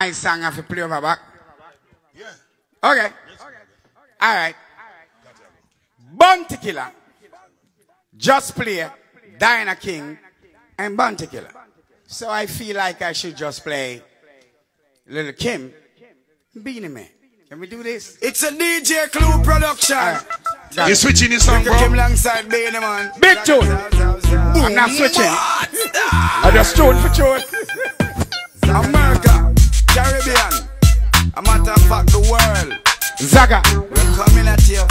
my song have to play over back? Yeah. Okay. Yes. Okay. All right. Bounty Killer. Just play Diana King and Bounty Killer. So I feel like I should just play Little Kim, Beenie Man. Can we do this? It's a DJ Clue production. You're switching this song, bro. Little Kim alongside Beenie Man. Big tune. I'm not switching. I just tune for tune. America, Caribbean, a matter of fact, the world. Zaga. We're coming at you.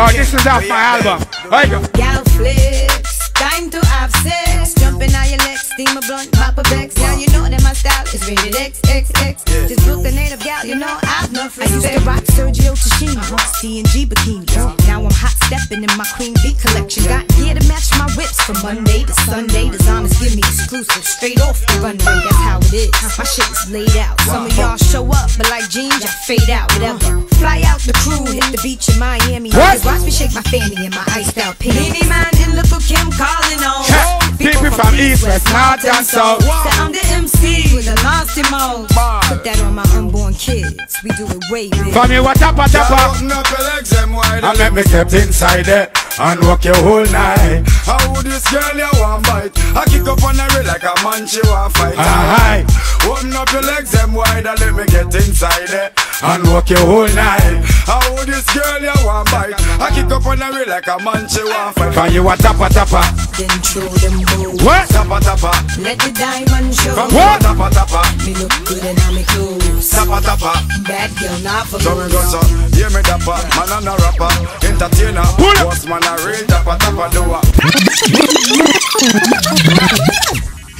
Oh, this is off my album. Here you go. Gal flicks, time to have sex. Jumping on your legs, steam a blunt, pop a Bex. Now you know that my style is rated XXX. Just book a native gal, you know I've no friends. I used to rock Sergio Tashini, C&G bikinis. Now I'm hot stepping in my Queen Bee collection. Got gear to match my whips from Monday to Sunday. Designers give me exclusive straight off the runway. That's how it is. My shit is laid out. Some of y'all show up, but like jeans, y'all fade out. Whatever. Fly out the crew, hit the beach in Miami. Watch me shake my fanny in my iced out pants. Beenie Man and Little Kim calling on people from East, West, North and South. So I'm the MC with a nasty mode. Put that on my unborn kids. We do it way big. From your tapa. I let me kept inside it and walk your whole night. How would this girl you want fight? I kick up on her like a man she want fight. Alright. Open up your legs them wide and let me get inside it and walk your whole night. How would this girl you want bite? I kick up on the way like a man, she want fight. Can you a tapa? Then throw them both. What? Tapa. Let the diamond show. What? Tapa. Me look good and I'm close. Tapa. Bad girl, not for me. So we go so, hear me dapper. Man and a rapper, entertainer. Boss man a real tapa doer.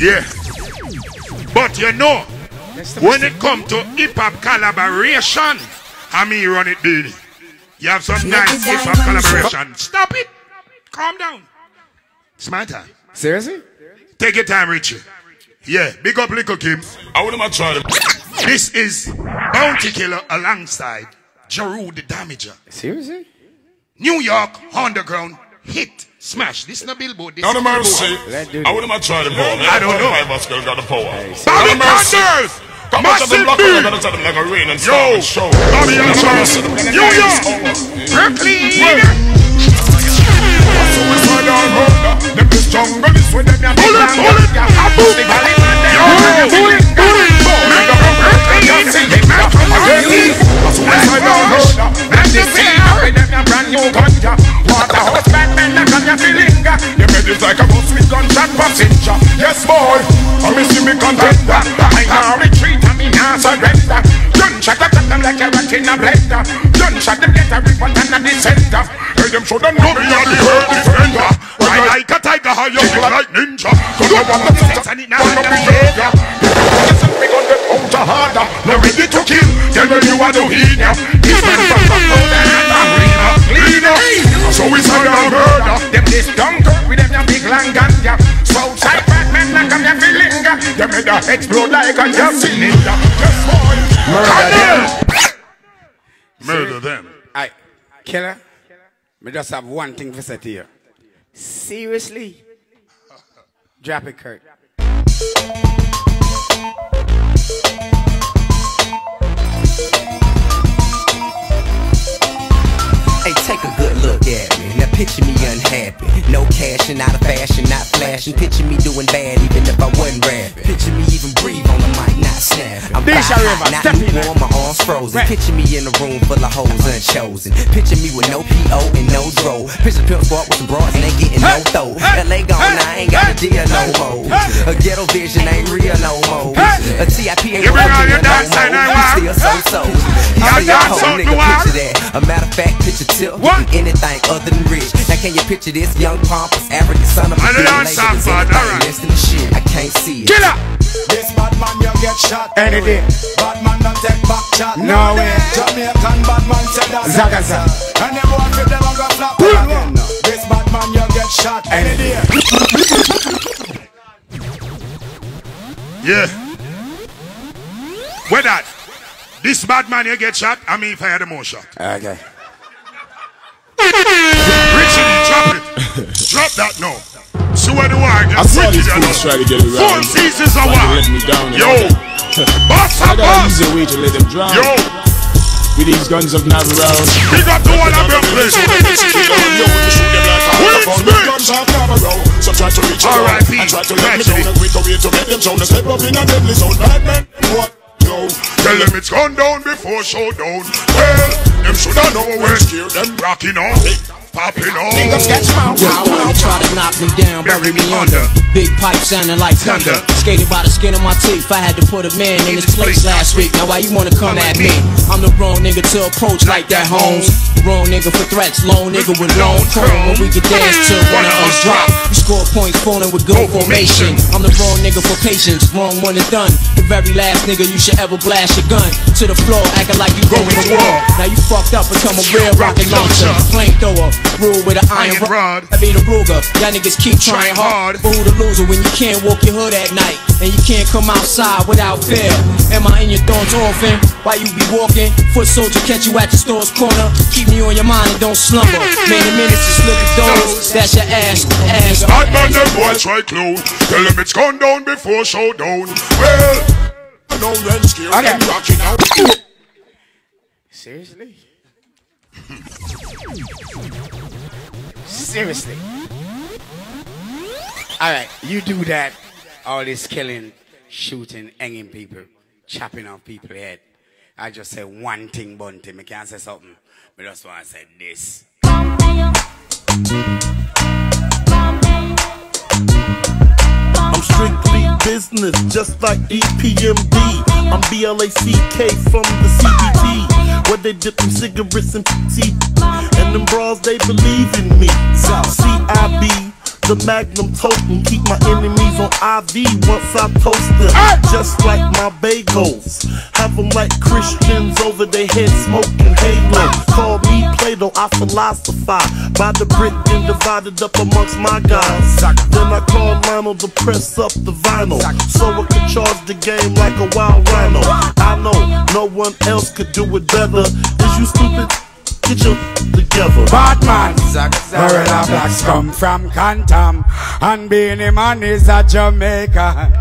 Yeah. But you know, when it comes to hip-hop collaboration, I mean run it, baby. You have some nice hip-hop collaboration. Stop it. Calm down. It's my time. Seriously? Take your time, Richie. Yeah, big up Little Kim. I wouldn't have tried it. This is Bounty Killer alongside Jeru the Damager. Seriously? New York underground hit. Smash. This is not Billboard. This is mercy. I wouldn't have tried it, bro. I don't know. My girl got the power. Bobby Digital! Massive B! Yo! Bobby Digital! New York! Brooklyn! Yes, boy, I miss you, me contender. I now retreat, I mean, I surrender. Don't shut up, them like a rat in a blender. Don't shut them, get a ribbon and a dissenter. Hey, them show them know me, I the hurt defender. I like a tiger, how you feel like ninja. Cause I want the sense and it now I'm a behavior. Yes, I'm big on them outer harder. Now ready to kill, tell me you are the winner. This man's a fucker, and I'm greener, cleaner. So it's a murder. Them this dumb girl with them big long gun, yeah. Southside bad men like I'm your feeling. You made a explode like a young cylinder. Just boy, murder them. I, Killer, me just have one thing for say to you. Seriously? Drop it, Kurt. Hey, take a good look at me. Now picture me unhappy. No cash and out of fashion, not flashing. Picture me doing bad even if I wasn't rapping. Picture me even breathe on the mic, not snapping. I'm hot, not even warm, my arms frozen. Picture me in a room full of hoes unchosen. Picture me with no P.O. and no dro. Picture pimp squad with some broads and ain't getting no throw. L.A. gone, I ain't got a deal no more. A ghetto vision ain't real no more. A T.I.P. ain't real no more. Still so-so. I see a whole nigga picture that. A matter of fact, picture anything other than rich. Now can you picture this young pompous African son of a bitch? I can't see it. Get up. This bad man you get shot. Any day. Bad man don't take back shot. No way. Jamaican bad man said that. Zagaza. And they want to never go flop again. This bad man you get shot. Any day. Yeah. Where that? This bad man you get shot. I mean if I had a more shot. Okay. Richie, drop it. Drop that now. See where the wire gets. I saw this fool try to get it right. Four seasons a while. Yo. gotta use your way to let them drown. Yo. With these guns of Navarone. We got the one of them place. We so try to reach out and try to let me down. A quicker way to get them shown. Step up in a deadly zone. Bad man, what? No. Tell them it's gone down before showdown. Well, them shoulda know when scared them rocking on. Popping on. Niggas catch my power. Try to knock me down, bury me under. Big pipe sounding like thunder. Skated by the skin of my teeth. I had to put a man in his place last week. Now why you wanna come at me? I'm the wrong nigga to approach like that, Holmes. Wrong nigga for threats. Lone nigga with long tone. But we could dance till one of us drop. You score points falling with good formation. I'm the wrong nigga for patience. Wrong one and done. The very last nigga you should ever blast your gun to the floor, acting like you going to war. Now you fucked up, become a real rocket launcher. Flamethrower, rule with an iron rod. I be the Ruger. Y'all niggas keep trying hard. Loser when you can't walk your hood at night and you can't come outside without fear. Am I in your thorns often? Why you be walking? Foot soldier catch you at the store's corner. Keep me on your mind and don't slumber. Man, the minutes is looking those. That's your ass. Hot man, them boys try Clue. Tell them it's gone down before showdown. Well, I know them scared. I got rocking out. Seriously? Seriously? Alright, you do that, all this killing, shooting, hanging people, chopping off people's head. I just say one thing, Bunty. I can't say something, but I just want to say this. I'm strictly business, just like EPMD. I'm BLACK from the CBT, where they dip them cigarettes and tea. And them bras, they believe in me. CIB. The magnum token, keep my enemies on IV once I toast them. Just like my bagels, have them like Christians over their heads smoking halo. Call me Plato, I philosophize by the brick and divided up amongst my guys. Then I call Lionel to press up the vinyl so I could charge the game like a wild rhino. I know no one else could do it better. Is you stupid? Get your together. Batman, Gorilla Blacks come from Cantam, and Beenie Man is a Jamaican.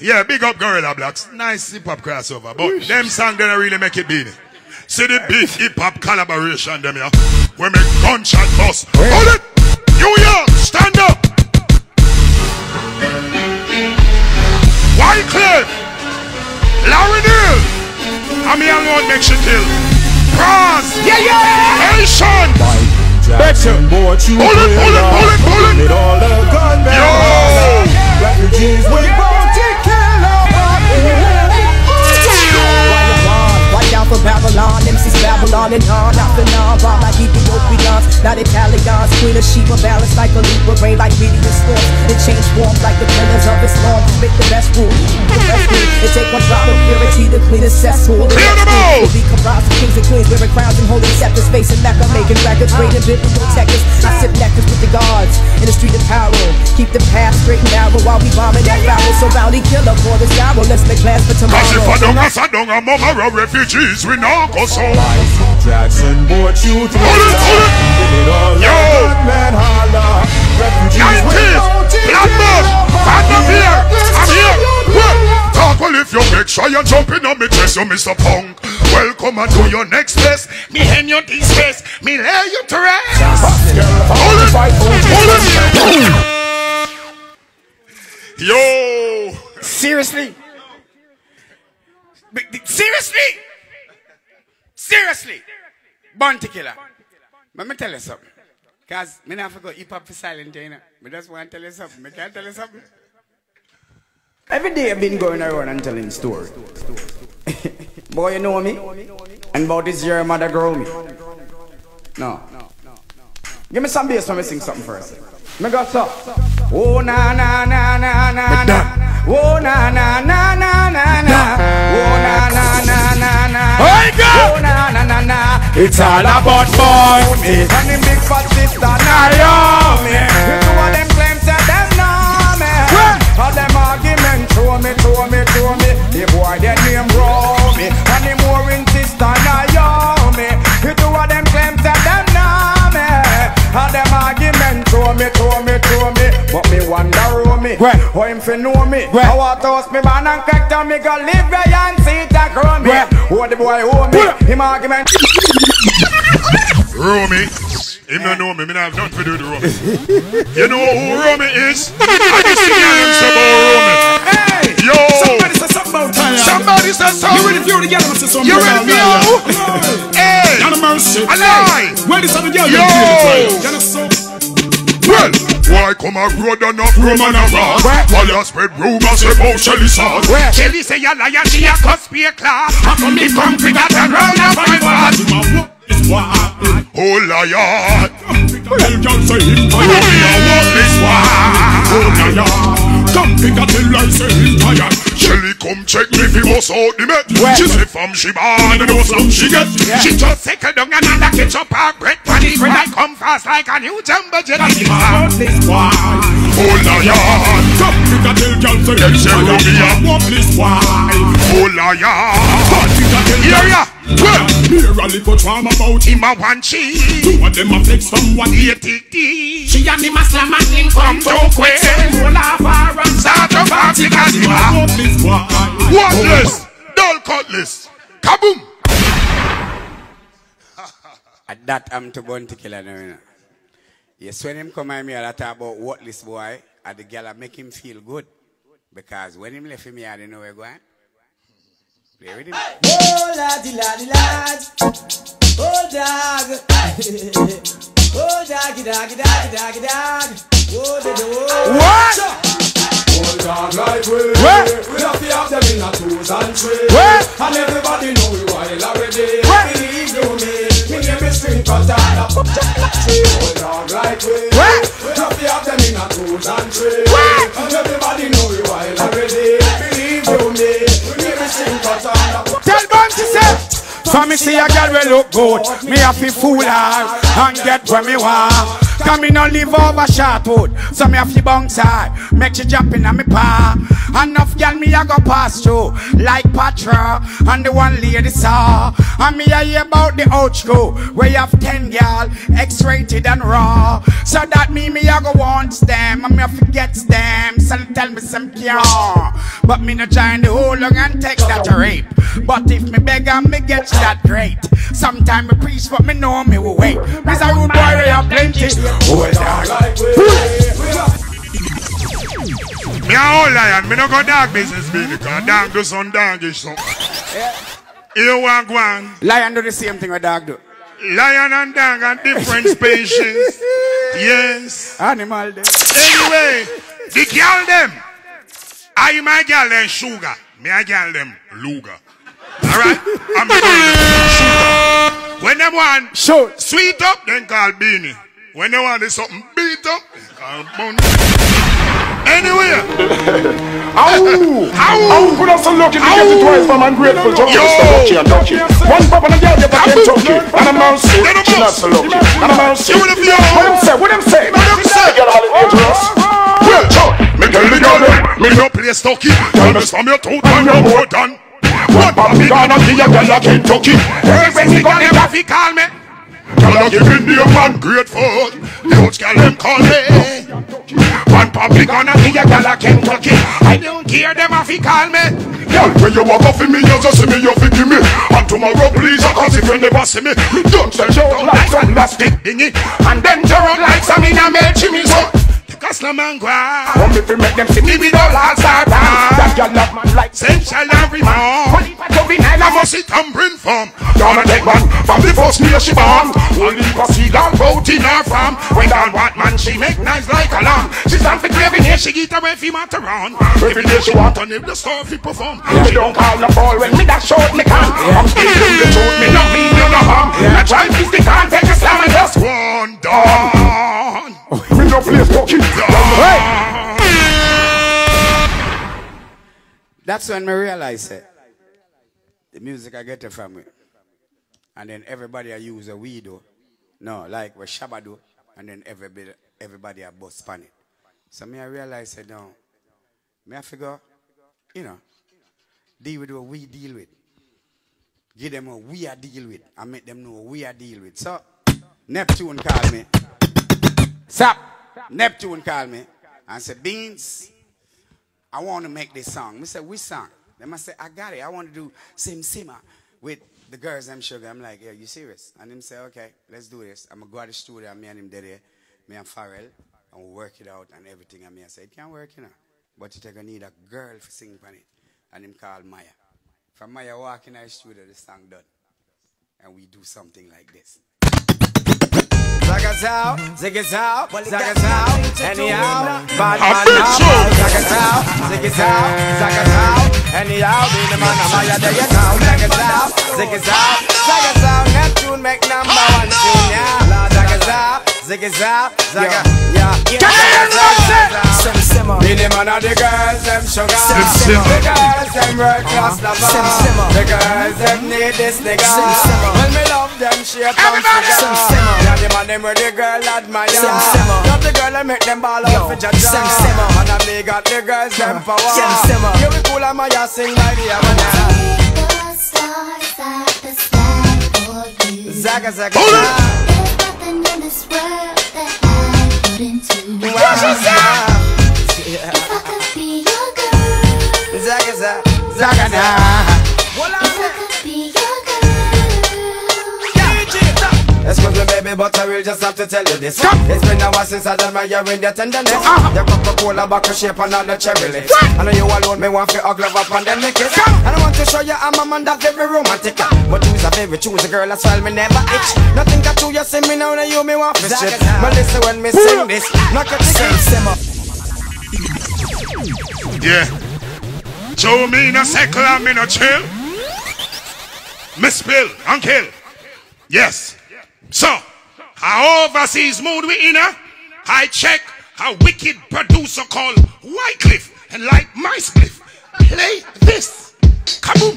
Yeah, big up Gorilla Blacks. Nice hip hop crossover, but Oosh. Them song don't really make it Beanie. See the beef hip hop collaboration them here. We make gunshot bust. Hold it, New York, stand up. Wyclef. Larry Neal, I'm here alone, make shit till. Cross, yeah, yeah, Elshon, better, hold it, all the gunmen. Yo, refugees with Bounty Killer. Watch out for Babylon, MCs Babylon and on after now, rob like Ethiopians, not Italians. Queen of Sheba, balance like a Libra, rain like meteor storms. It change warm like the pillars of Islam. Make the best rule. It take one drop of purity to clean a cesspool. Clear them all! We comprise of kings and queens, wearing crowns and holding scepters, facing Mecca, making records, raiding biblical techers. I sip nectars with the guards in the street of power. Keep the path straight and narrow while we bombing that barrel. So Bounty Killer for this hour, let's make plans for tomorrow. Cause if I don't, I don't, I'm over our refugees, we now go so. Michael Jackson bought you through the yo! Refugees with Blackbird! I'm here! Well, if you make sure you're jumping on me dress, you Mr. Punk. Welcome and do your next best. Me hand you this best. Me lay you to rest. Hold it. Yo. Seriously. Bounty Killer. Let me tell you something. Because I never forgot hip hop for silent, you know. I just want to tell you something. I can't tell you something. Every day I've been going around and telling stories. Boy, you know me? And about this year, mother grow me. No. Give me some bass when I sing something first. Me got up. Oh, na. Oh, na. Oh, na. Oh, God! Oh, na. It's all about boys. And the big fat sister, now you know them claims that them know me. All them arguments. Throw me. The boy, their name wrong me. And the more insist on I owe me. You two of them claims that them know me. All them arguments, throw me. But me wonder, me. Or him fi know me. I want to host me man and crack down me. Go live where you and see it a grow me. What the boy owe me. Him argument. Romy, him don't know me. Me not have nothing to do with Romy. You know who Romy is? I just see him say about Romy. Yo! Somebody say something about Tanya. Somebody say something. You ready for you to get him to say something about Tanya? You ready for you? Hey! Y'all a man shit. A lie! Where this other girl? Yo! Y'all a soap. Well, why come a road and not room and a rock? While you spread rumors about Shelly sauce. Shelly say a liar, she a cuspy class. And from me come pick up and roll up my heart. Oh liar! Y'all say him tired, you want this one. Oh liar! Come pick up till I say him tired. Shelly come check me if he was out the met. She say from she born and no slum she get. She just settle down and under ketchup her bread. When I come fast like a new jumbo jelly. Oh liar, come pick a tell y'all say him tired. I want this one. Oh liar, come pick a tell y'all. Yeah, yeah. Well, here a little drama about him a one cheat. Two of them a flex from 180D. She and him a slam and him come to quit. Roll off her and start to party cause him a hopeless boy. Worthless, dull cutlass, kaboom. At that I'm to Bounty Killer now. Yes, when him come at me I talk about worthless boy. And the girl make him feel good. Because when him left him here I didn't know where going. Play with him. Oh la-di-la-di-la-di. Oh dog. Oh doggy-doggy-doggy-doggy-dog. Oh da-da-oh. What? Oh dog like we. What? We have to have them in a twos and threes. What? And everybody know we wild already. What? Believe you me. Me name is Sprinkle Dada. Oh dog like we. What? We have to have them in a twos and threes. What? And everybody know we wild already. Believe you me. Tell Bounty say, for me see a girl will look good. Me have to fool her and get where me want. Cause me no live over Shortwood, so me have to bounce high, make she jump in on me pa. Enough girl me a go pass through, like Patra, and the one lady saw. And me a hear about the old school, where you have 10 girl, X-rated and raw. So that me a go wants them, and me have to get them, so they tell me some cure. But me no join the whole long and take that rape. But if me beg and me get that great. Sometime me preach but me know me will wait. This a rude boy we have plenty. Hold on. Me a whole lion, me no go dog business baby. Because dog do some dogish something. You want one. Lion do the same thing with dog do. Lion and dog are different species. Yes. Animal them. Anyway, the girl them. I my girl them sugar. Me a girl them luga. Alright? I'm the sugar. When them want shoot sweet up, then call Beanie. When they want something beat up, then call Bunny. Anyway. Ow! Ow! Put us a look if you get it twice from ungrateful. Just a touchy. One pop and a girl get a game touchy. And a mouse suit. She not so lucky. And a mouse suit. What them say? What them say? What them say? Get all the dangerous. Well, chop, me tell the girl, me no play stocky. Tell me from your tooth and your board done. What Bobby gonna be a girl like Kentucky? Hey, when he got him off, he call me. Girl, I give him the ungrateful. Don't tell him call me. One Bobby gonna be a girl like Kentucky. I don't care them off, he call me. Girl, when you walk off in me, you just see me, you think give me. And tomorrow, please, I can't see you never see me. Don't tell you like some plastic dingy. And then you run like some in a male chimney, so. Caslamangua. Come if you make them see me with all hearts out. That your love man like Central every man. Holy Patovin I must sit and bring from. Gonna take one from the first near she born. Only cause she got out in her farm. When down what man she make knives like a lamb. She's on for every day she get away from her around. Every day she want to live the stuff she perform. She don't call the ball when me that short me can. I'm speaking the truth me not mean you no harm. I try to stick on take a slam and just one down. Me no place talking. Hey. That's when I realized it. The music I get it from it. And then everybody I use a weedo. No, like we shabado. And then everybody I bust pan it. So me I realized it now. Me I figure, you know, deal with what we deal with. Give them what we are deal with. And make them know what we are deal with. So Neptune called me. Stop. Neptune called me and said, Beans, I want to make this song. Me say, which song? Them I say, I got it. I want to do Sim Sima with the girls, them sugar. I'm like, yeah, you serious? And them say, okay, let's do this. I'm going to go to the studio, me and him there, me and Pharrell, and we'll work it out and everything. And me I say, it can't work, you know. But you're going to need a girl for singing on it. And him called Maya. From Maya walking in the studio, the song done. And we do something like this. Beenie Man of the girls, them sugar. The girls, them world class lovers. The girls, them need this nigga. When me love them, she a punk nigga. Beenie Man, them where the girl admire. Love the girl, I make them ball out for Jaja. And I me got the girls, them power. You be cool, I'm a ya sing by the Havana. The stars at the sky for you. Zaga, zaga, zaga. There's nothing in this world that I wouldn't do. If I could be your girl, Zaga, zaga, zaga, zaga. If I could be your girl. Excuse me, baby, but I will just have to tell you this. It's been a while since I done my year in the tenderness. The Coca-Cola back shape and all the cherry lips. I know you alone, me want to hug love up and then make it. And I want to show you I'm a man that's very romantic. But you is a very choose a girl, that's why me never itch. Nothing that you see me now, that you me want to shit. But listen when me sing this, not your ticket. Yeah. Show me no cycle and me no chill. Me spill and kill. Yes. So, how overseas mood we in a? I check a wicked producer called Wyclef and like Myclef. Play this. Kaboom.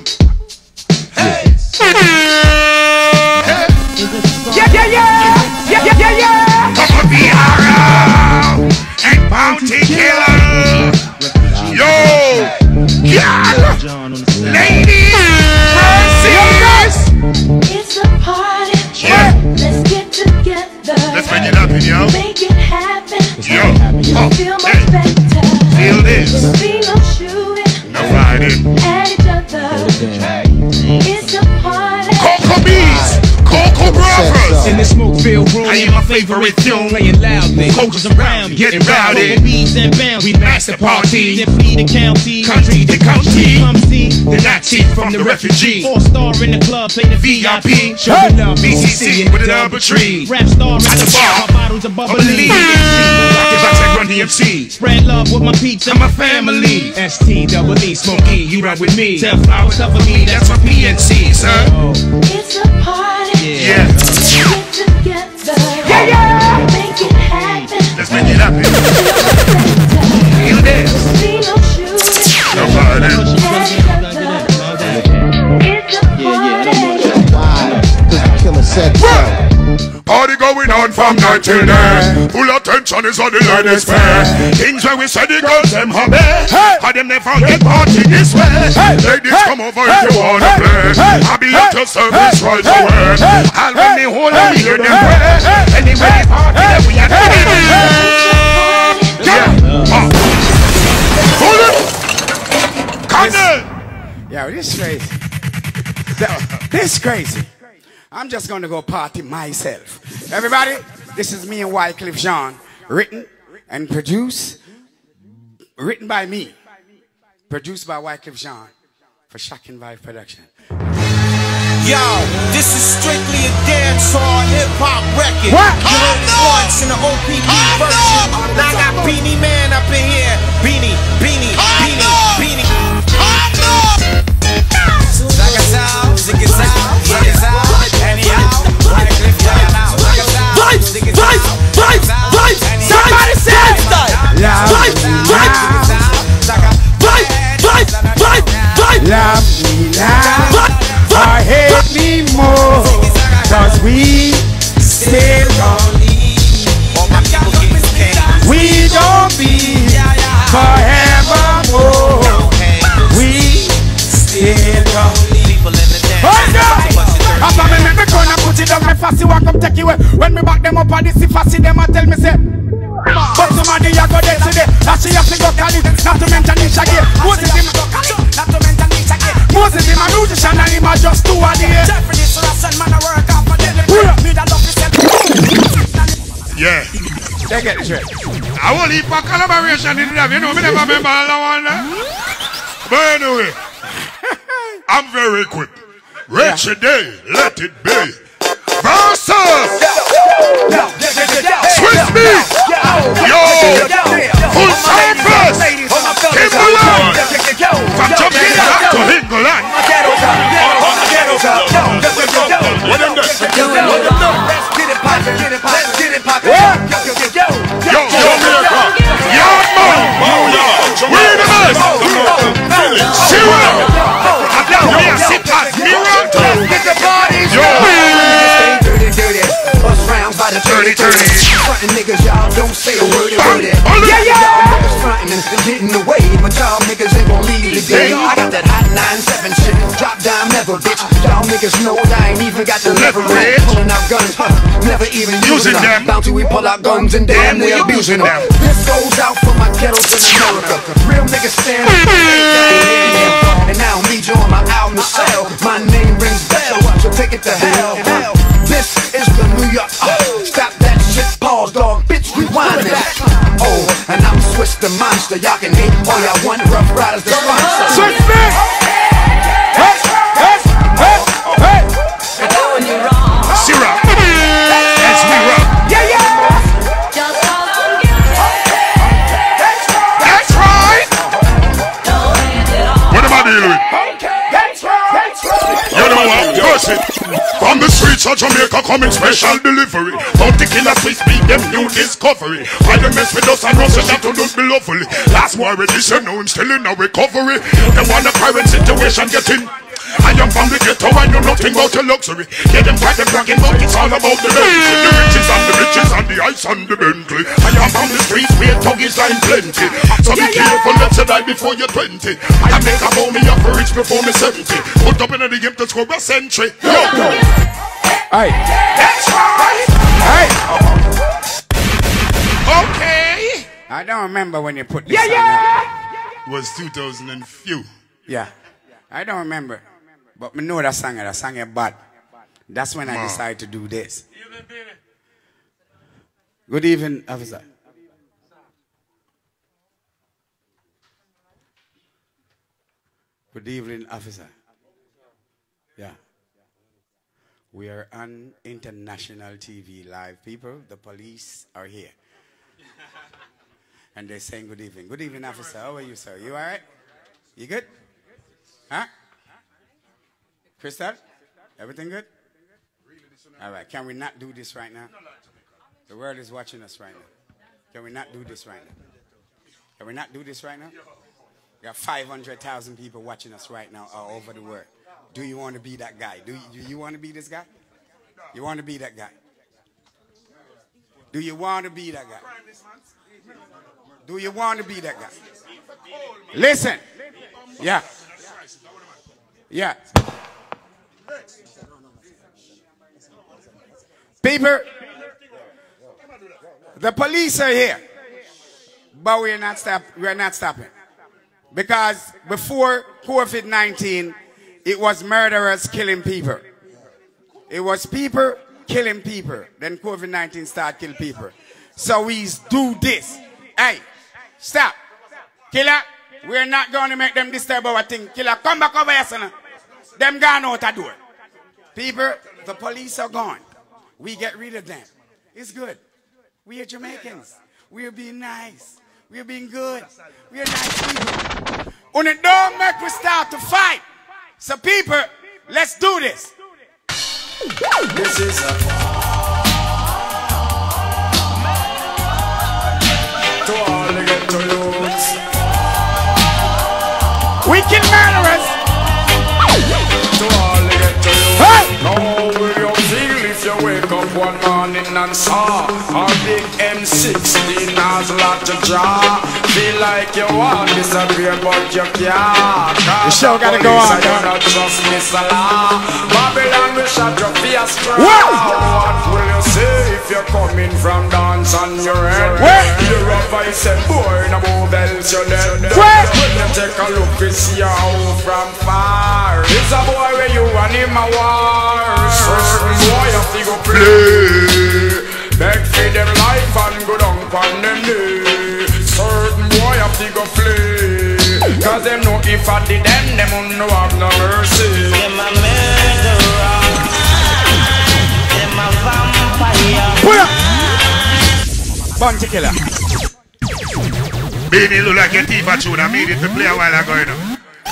Hey. Hey. Yeah, yeah, yeah. Yeah, yeah, yeah, yeah. Papa Biara and Bounty Killer. Yo. Girl. Ladies. Mercy. It's a party. Yeah. Let's get together. Let's make it happen, yo. Make it happen. Yo. Oh. Feel much better. Feel this. Be no shooting. No riding. At each other. Hey. It's a party. Cocoa bees. Cocoa brothers. In the smoke filled room. I hear my favorite tune. Playing loudly. Coaches around. Getting rowdy. Bees and bounds. We mash the party. Then flee the county. Country to county. Come see. The Nazi from the refugee. Four-star in the club, play the VIP. Showing up, BCC with a double tree. Rap star at the bar, my bottles of bubbly. Run DMC. Spread love with my peeps and my family. STEE, Smokey, you ride with me. Tell flowers cover me, that's my PNC, sir. It's a party. Yeah. Get together. Yeah, yeah. Make it happen. Let's make it happen. Feel this. No party. Said so. Party going on from night till day. Full attention is on the line is fair. Things where we said the girls them happy. Had them never get party this way. Ladies come over if you wanna play. I'll be at your service right away. I'll let me hold and hear them play. Anyway the party that we had. Hold it. Come on. Yeah, this crazy. This crazy. I'm just going to go party myself. Everybody, this is me and Wyclef Jean, written and produced, written by me, produced by Wyclef Jean for Shocking Vibe Production. Yo, this is strictly a dancehall hip-hop record. What? You heard it once in the OPB version. Now I got Beenie Man up in here. Beenie, Beenie, Beenie, Beenie. Ziggas out, ziggas out. Somebody say love me now or hate me more, cause we still gon' leave. We gon' be forevermore. We still gon' leave. After me, me gonna put it down, me fussy walk up, take it away. When me back them up on this, see fussy them and tell me say, but somebody a go there today, that she has to go call it. Not to mention the bitch again. Most of them not to mention bitch again. Most of them a musician and him a just two a day. Jeffrey is Russian man a work out for them. Me that love yourself. Yeah. Check it, check. I will eat my collaboration in them. You know me never remember all that one. But anyway, I'm very quick. Richie D, let it be. Versus Swiss Beat. Yo, full Cypress, Timbaland, from Jamaica to England. Frontin' niggas, y'all don't say a word about it. Yeah, yeah! Niggas frontin' and getting away, but y'all niggas ain't gon' leave today. I got that hot 9-7 shit, drop down never, bitch. Y'all niggas know I ain't even got the leverage. Pullin' out guns, never even using them. Bounty, we pull out guns and damn, we abusing them. This goes out for my ghettos in America. Real niggas stand up, and I don't need you on my album to sell. My name rings bells, so take it to hell. This is the New York. Stop that shit, pause, dog, bitch, rewind it. Oh, and I'm Swiss the monster. Y'all can hate all y'all want, Rough Riders the sponsor. Swiss bitch! Hey, hey, hey, hey! You're doing you wrong. Syrup. That's me rock. Yeah, yeah! Just call on you. That's right! Don't end it all. What am I dealing with? That's right! That's right! You know what? You're from the streets of Jamaica coming special delivery. Bounty Killer, Swiss Beat, them new discovery. Why you mess with us and Russia that you don't be lovely. Last war edition, now I'm still in a recovery. They want the current situation get in. I am from the ghetto, I know nothing about the luxury. Yeah, them try to black and out, it's all about the luxury. The riches and the riches and the ice and the Bentley. I am from the streets where tuggies line plenty. So be careful not to die before you're 20. I make a bow me up for rich before me 70. Put up in the game to score a century. Yo! Alright. That's right! Alright! Okay! I don't remember when you put this on. Yeah! It was 2000 and few. Yeah. I don't remember. But I know that song is bad. That's when I decided to do this. Good evening, officer. Good evening, officer. Yeah. We are on international TV live, people. The police are here. And they're saying good evening. Good evening, officer. How are you, sir? You all right? You good? Huh? Crystal? Everything good? All right. Can we not do this right now? The world is watching us right now. Can we not do this right now? Can we not do this right now? We got 500,000 people watching us right now all over the world. Do you want to be that guy? Do you want to be this guy? You want to be that guy? Do you want to be that guy? Do you want to be that guy? Listen. Yeah. Yeah. People, the police are here, but we're not stopping. Because before COVID-19, it was murderers killing people. It was people killing people. Then COVID-19 started killing people. So we do this. Hey, stop. Killer, we're not going to make them disturb our thing. Killer, come back over here, son. Them gone out the door. People, the police are gone. We get rid of them. It's good. We are Jamaicans. We are being nice. We are being good. We are nice people. On the don't make we start to fight. So people, let's do this. This is a fight. To all the ghetto youths. Wicked murderers. To all the ghetto youths. Hey! Now will you feel if you wake up one morning and saw a big M16 has a lot to draw? Feel like you want to disappear but you can't. The show gotta go on. I trust Miss Allah. Babylon will shut your fierce crowd. What will you say if you're coming from dance on your head? You're a vice and boy in a mobile. you dead. When you take a look, you see a hoe from far. It's a boy where you want him a war. Certain boy have to go play. Beg for them life and go down on them knee. Certain boy have to go play. Cause them know if I did them won't know have no mercy. Them a murderer. Them a vampire. Bounty Killer. Beanie look like a diva tune. I made it to play a while ago, you know.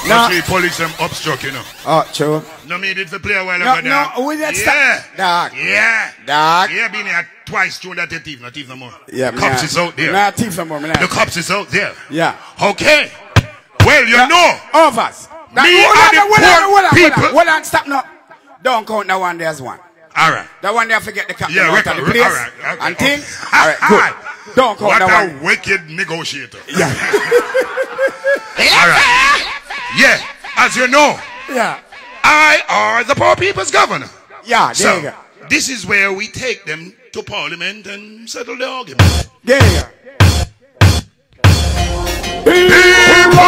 Nah. Actually, police them obstruct, you know. Oh, true. No, made it to play a while ago, no, no, we that yeah. Dark. Yeah. Dark. Yeah, Beanie had twice tuned that they thief, not thief no more. Yeah, man. Cops is out there. Nah, thief no more, man. The cops is out there. Yeah. Okay. Well, you know. All of us. Me and the poor people. Hold on, stop now. Don't count that one, there's one. All right. That one there, forget the captain out of the place. All right. Okay. And things. All right, good. Don't call what that a one. Wicked negotiator. Yeah. All right. Yeah. As you know, yeah, I are the poor people's governor. Yeah. There so you go. This is where we take them to parliament and settle the argument. There you go. People,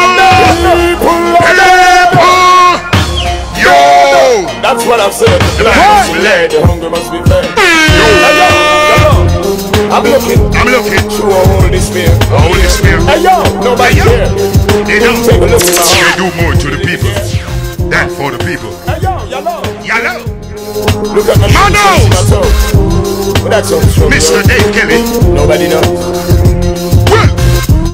yo. That's what I've said. The blind must be led. The hungry must be fed. Yo. I'm looking through a hole in this mirror. A hole in this mirror. Hey yo, nobody here. They don't take a look at my heart. They do more to the people than for the people. Hey yo, yellow. Yellow. Look at my nose. Well, that's Mr. Dave Kelly. Nobody knows.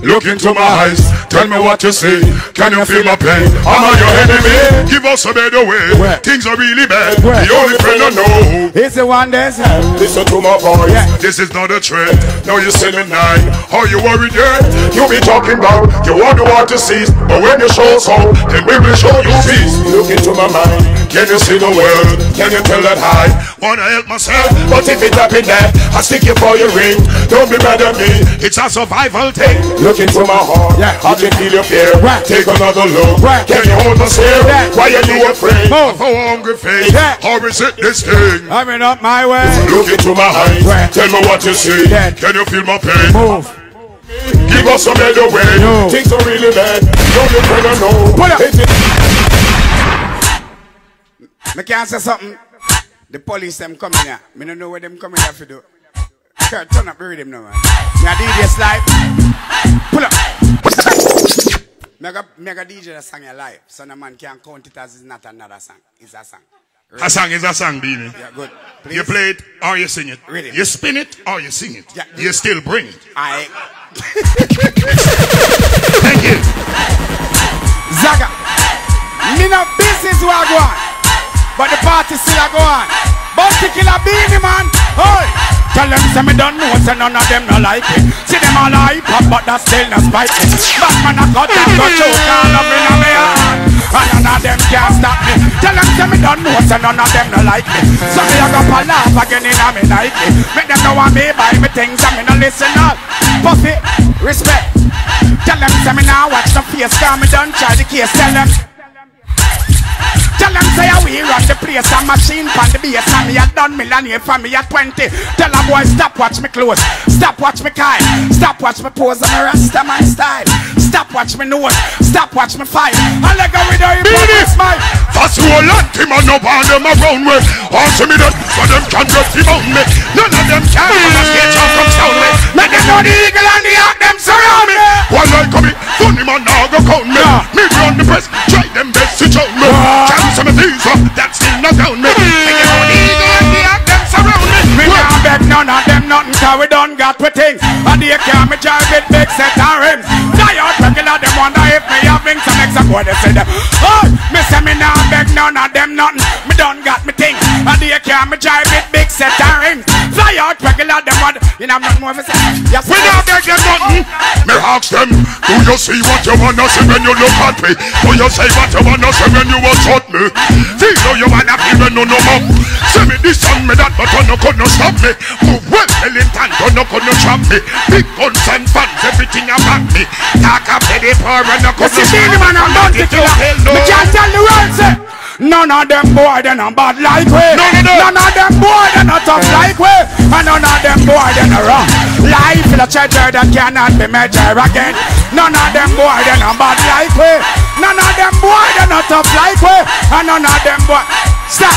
Look into my eyes. Tell me what you see. Can you feel my pain? Am I your enemy? Give us a better way. Where? Things are really bad. Where? The only friend I know. It's the one that's listen to my voice. Yeah. This is not a threat. Now you're selling nine. How you worried yet? You be talking about you wonder what to see. But when you show some, then we will show you peace. Look into my mind. Can you see the world? Can you tell that I wanna help myself? But if it happened that I stick you for your ring. Don't be mad at me. It's a survival thing. Look into my heart. Yeah. I can feel your fear. Right. Take another look. Right. Can you hold us here? Yeah. Why are you afraid? Move. Of a hungry face. Yeah. How is it this thing? Up my way. Look into my eyes. Where? Tell me what you see. Dead. Can you feel my pain? Move. Give us a better way. No. Things are really bad. Don't you better know. Pull up. I can't say something. The police them coming here. I don't know where them coming here to do. Sure, turn up, read them now, man. Me a DJ slide. Pull up. Mega DJ that sang a live. So no man can't count it as it's not another song. It's a song. Really? A song is a song, Beanie. Yeah, good. Please. You play it or you sing it. Really? You spin it or you sing it. Yeah. You still bring it. I. Thank you. Zaga. Me no business who I go on. But the party still I go on. Bounty Killer Beanie Man. Hey. Tell them say me don't know so none of them no like it. See them all hype up but that still no spite it. Batman I got them go choke all up in my hand. And none of them can't stop me. Tell them say me don't know so none of them no like me. So me I go for laugh again in a me Nike. Make them know I may buy me things and me no listen up. Puffy, respect. Tell them say me now watch the face cause me don't try the case. Tell them say we run the place and machine pan the base. And me a done millionaire for me at 20. Tell a boy stop watch me close. Stop watch me kind. Stop watch me pose and the rest of my style. Stop watch me nose, stop watch me fight. I like a widow in this fight. That's who I like him and no one them around me. Answer me that, so them can't just debunk me. None of them can just get you from sound me. Let them know the eagle and the hawk them surround me. While I come in, funny man now go count me. Me run the press, try them best to choke me. Cancel me things up, that's still not down me. Let them know the eagle and the hawk them surround me. We can't beg none of them nothing cause we done got with things. And they can't me drive it big set and rims. Regular them wonder if me have things and example they say them. Oh, me say me now beg none of them nothing. Me done got me things and they can't me drive it big set and rims. Fly out regular them wonder. You know I'm not more of a set. Yes, we now beg them nothing. Me ask them, do you see what you wanna see when you look at me? Do you say what you wanna see when you assault me? See though you wanna be me no more. Say me this and me that but you no could no stop me. Move well, Ellington, you no could no trap me. Big guns and fans, everything about me. Talk up to the poor and no could no stop me. Me can't tell the world, sir. None of them boy they not bad like we. None of them boy they not tough like we. And none of them boy they not wrong. Life is a treasure that cannot be measured again. None of them boy they not bad like we. None of them boy they not tough like we. And none of them boy. Stop.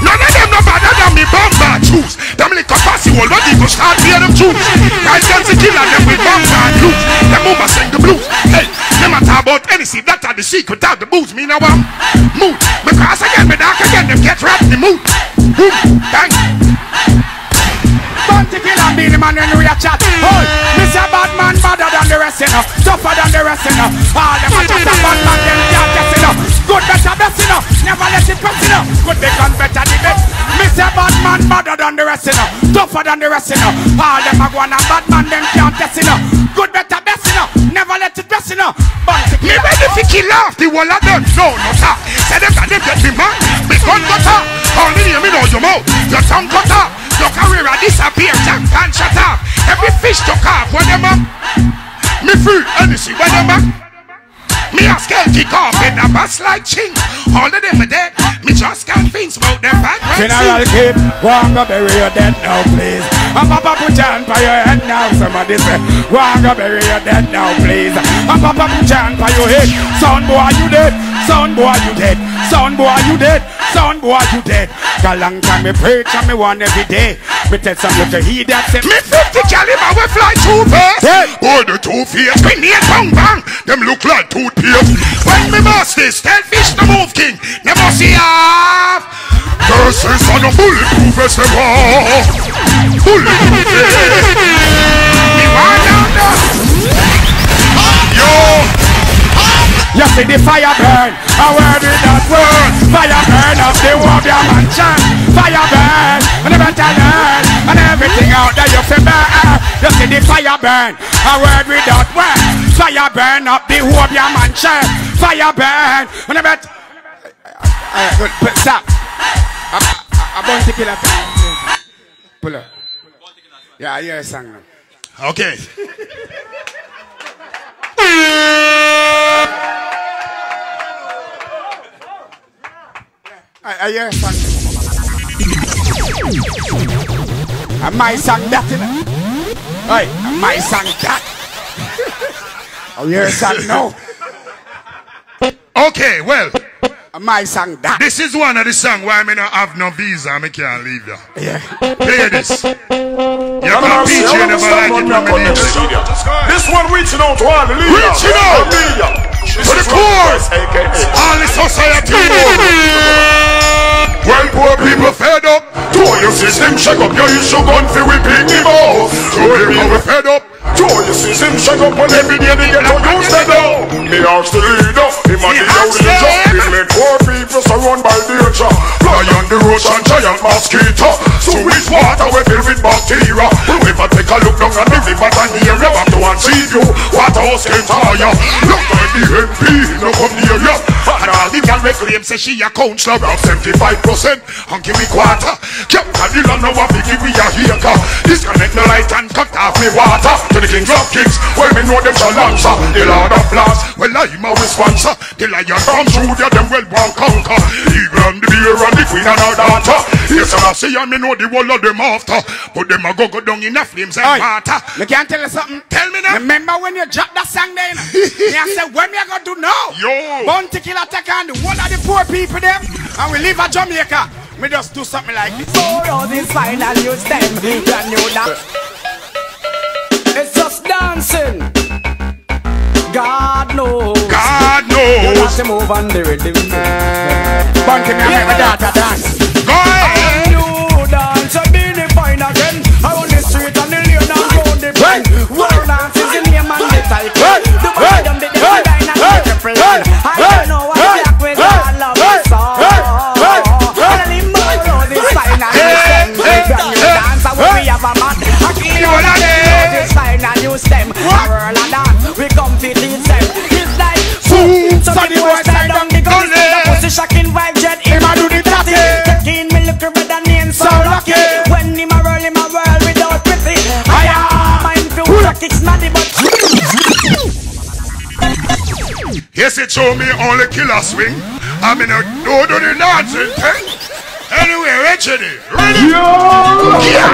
None of them no better than me bomber troops. Them little fussy old body go start hear them troops. Guys them to kill them with bomber and loot. Them over sing the blues. Hey, them a talk about anything. That are the secret of the boots. Me now I'm moot. Because again, me dark again. Them get wrapped in the mood. Thanks. Bounty Killer and Beenie Man when we a chat. Hey, Mr. Badman badder than the rest, you know. Tougher than the rest, you know. All them a chat about man, them can't get it up. Good better blessing up, never let it pass it up. Good be gone better than it. Mr. Badman badder than the rest, you know. Tougher than the rest, you know. All them a go on and Badman, them can't test it up. Good better blessing up, never let it pass it up. Bounty Killer. Me ready to kill off the wall of them. No, no talk. Say them that they get me man. Me gun cut up. Only you me know your mouth. Your tongue cut up. Your career disappear, tank and shut up. Every fish to carve when them up. Me free anything when them up. Me a scale kick off in a bus like chink. All of them are dead. Me just can't think about them back. General Kim, wanna bury your dead now please. A papa put your hand by your head now. Somebody say, wanna bury your dead now please. A papa put your hand by your head. Son boy you dead, son boy you dead, son boy you dead. Sound boy, you dead. A long time me preach and me one every day. Me tell some little he that said me 50 caliber we fly two face. Yeah. Oh the two face, grenade bang bang. Them look like toothpaste. When me boss this, tell fish to move king. Never see half. Curses on a bulletproof as they were. Bulletproof. Me want down there. Yo. You see the fire burn, and where did that burn? Fire burn up the warrior mansion. Fire burn, and the mental burn, and everything out there you see burn. You see the fire burn, and where did that burn? Fire burn up the warrior mansion. Fire burn, and the mental... Good, stop. I'm going to kill a thing. Pull up. Yeah, I hear a song now. Okay. I hear a song. And my song that, you know. Hey, my song that. I hear a song now. Okay, well. And my song that. This is one of the songs where I may not have no visa. I can't leave you. Yeah. Hear this. You're gonna be here never like it. This one reaching out to all the leaders. Reaching out. To the core. All the society. When poor people fed up, to your system shake up, your issue gone for we pick them out. To people we fed up, to your system shake up, and every day they get a new stand up. They ask the leader, they man the outrage up. They make poor people surround by danger. Fly on the roach and giant mosquito. So which water we fill with bacteria. We ever take a look down at the river and near you, back to and see you, waterhouse can tire. Look at the MP, no come near you. And all the girl reclaim, say she a councilor of 75%. And give me quarter. Kept a deal on our biggie, we are here. Disconnect the light and cut off me water. To the king's love kings, well, me know them shall answer. The Lord of Blast, well, I'm a sponsor. The lion comes through there, them well won't conquer. Even the beer and the queen and her daughter. Yes, I say, and me know the whole of them after. But them a go down in the flames and water. You can't tell you something. Tell me now. Remember when you dropped that song there? You said, when you gonna do now? Yo. Bounty Killer take on the whole of the poor people them. And we leave a Jamaica. Me just do something like this. Four roses fine and you stem. Brand new dance. It's just dancing. God knows. God knows. You got to move on the rhythm. Bunky me and my daughter dance. Go ahead. New dance. I've been in fine again. Around the street and the lane and round the bend. World dance is the name and the title. The body and the devil and the different. I don't know what black with all love is all. Stem, we come to lead them. It's like food, so the boys stand on the gun. The pussy shocking vibe jet, him a do the tatty. Taking me little brother name so lucky. When him a roll, him a whirl without pity. I am mindful, rock it's not the but. Yes, it show me all the killer swing. I'm in a no nonsense. Anyway, Richie, ready? Yo! Yo!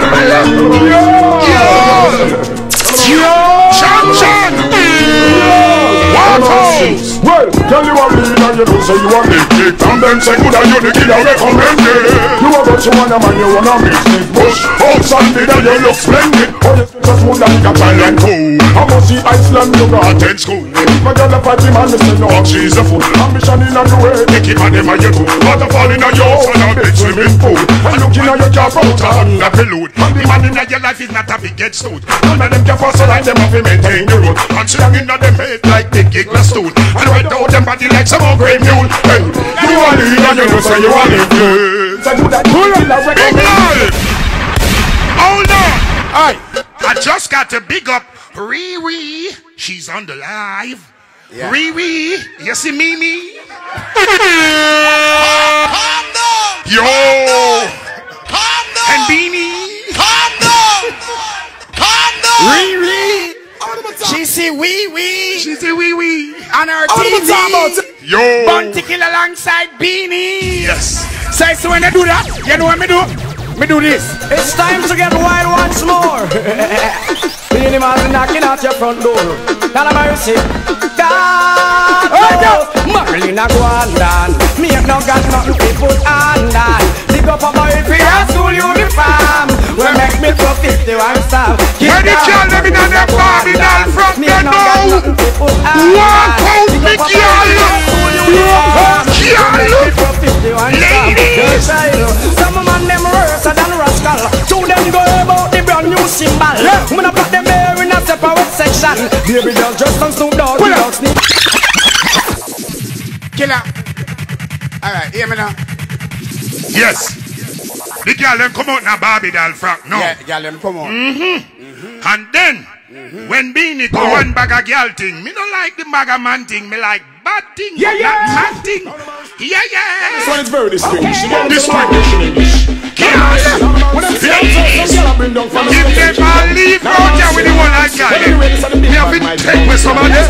Well, tell you what we and you do, so you want me kick. And then say good and you the kid I recommend it. You are what you want a man, you wanna make me push. Oh, Sunday that you look splendid. Oh, you just want like a Thailand cool. I must see Iceland, you got attend school. My girl a party man, me say no, she's a fool. Ambition in a new way, they keep on them a you do. Waterfall in a yours and a big swimming pool. And looking at your job out a Honda Pilot. The man in your life is not a big head stout. None of them can pass a line, them have to maintain the road. And she hanging on them head like they kick the stone. Right out them body like some grey mule. Hey, you are the and you know say you are the so do that big life. Hold on. I just got to big up Riri. She's on the live. Yeah. Riri, you see Mimi? Calm down. Yo. Calm down. And Beanie. Calm down. Calm down. Riri. She see wee wee. She see wee wee. On her TV. Yo. Bounty Killer alongside Beanie. Yes. Say so when I do that, you know what me do? Me do this. It's time to get wild once more. Beanie Man be knocking at your front door. Tell him I receive. Marilyn a go on down. Me have no got nothing to put on down. Dig up a boy for your school uniform. We make me profit the one stop. When the child living on their body down from the door. One pound me kialo. Ladies. Some man them worse than rascal. Two them go about the brand new symbol. When I put them there in a separate section. Baby girl just on Snoop Dogg. Killer. Alright, hear me now. Yes. The girl them come out now, Bobby doll Frank. No. Yeah, girl them come out. And then when Beanie go one bag of girl thing, me don't like the bag of man thing. Me like bad thing, not man thing. This one is very distinguished. Okay. If they believe out here with the one I got, me have to take with some of them.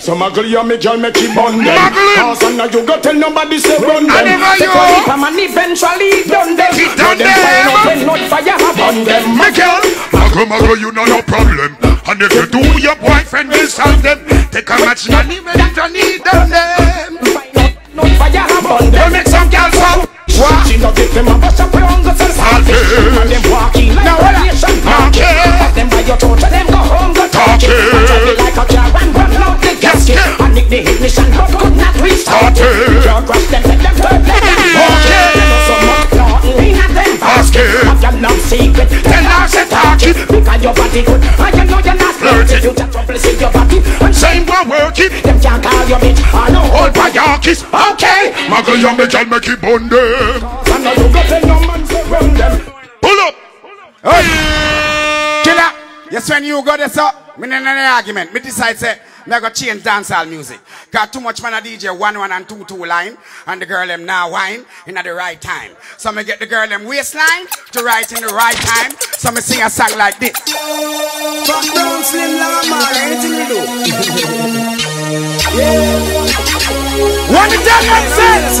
So muggle you me join me keep on them. Cause I know you go tell nobody say run them. Because if a man eventually done them, he done them. Then not fire up on them. Muggle you know no problem. And if you do your boyfriend will solve them. Take a match and even if you need them. Not fire up on them. Make some girls out. She not give them a bus up around the sun. And them walking like a nation. Pass them by your torch and them go home go talking. Talking like a car and run out the gasket. I nick the ignition but could not restart it. Don't crush them, let them burn, let them walking. They know so much, nothing ain't at them basket. Have you no secret, then I said talking. Because your body good, and you know you're not flirting. You just trouble in your body, and same won't work it. Them can't call your bitch, I know all by your kiss. Okay, muggle your bitch and make it bond them. I know you got no man around them. Pull up! Hey! Killer! Yes, when you got this up, me no argument. Me decide say, me I go change dancehall music. Got too much man a DJ 1, 1 and 2, 2 line, and the girl them now whine in at the right time. So me get the girl them waistline to write in the right time. So me sing a song like this. Fuck down, slim llama, anything you do. What the devil says?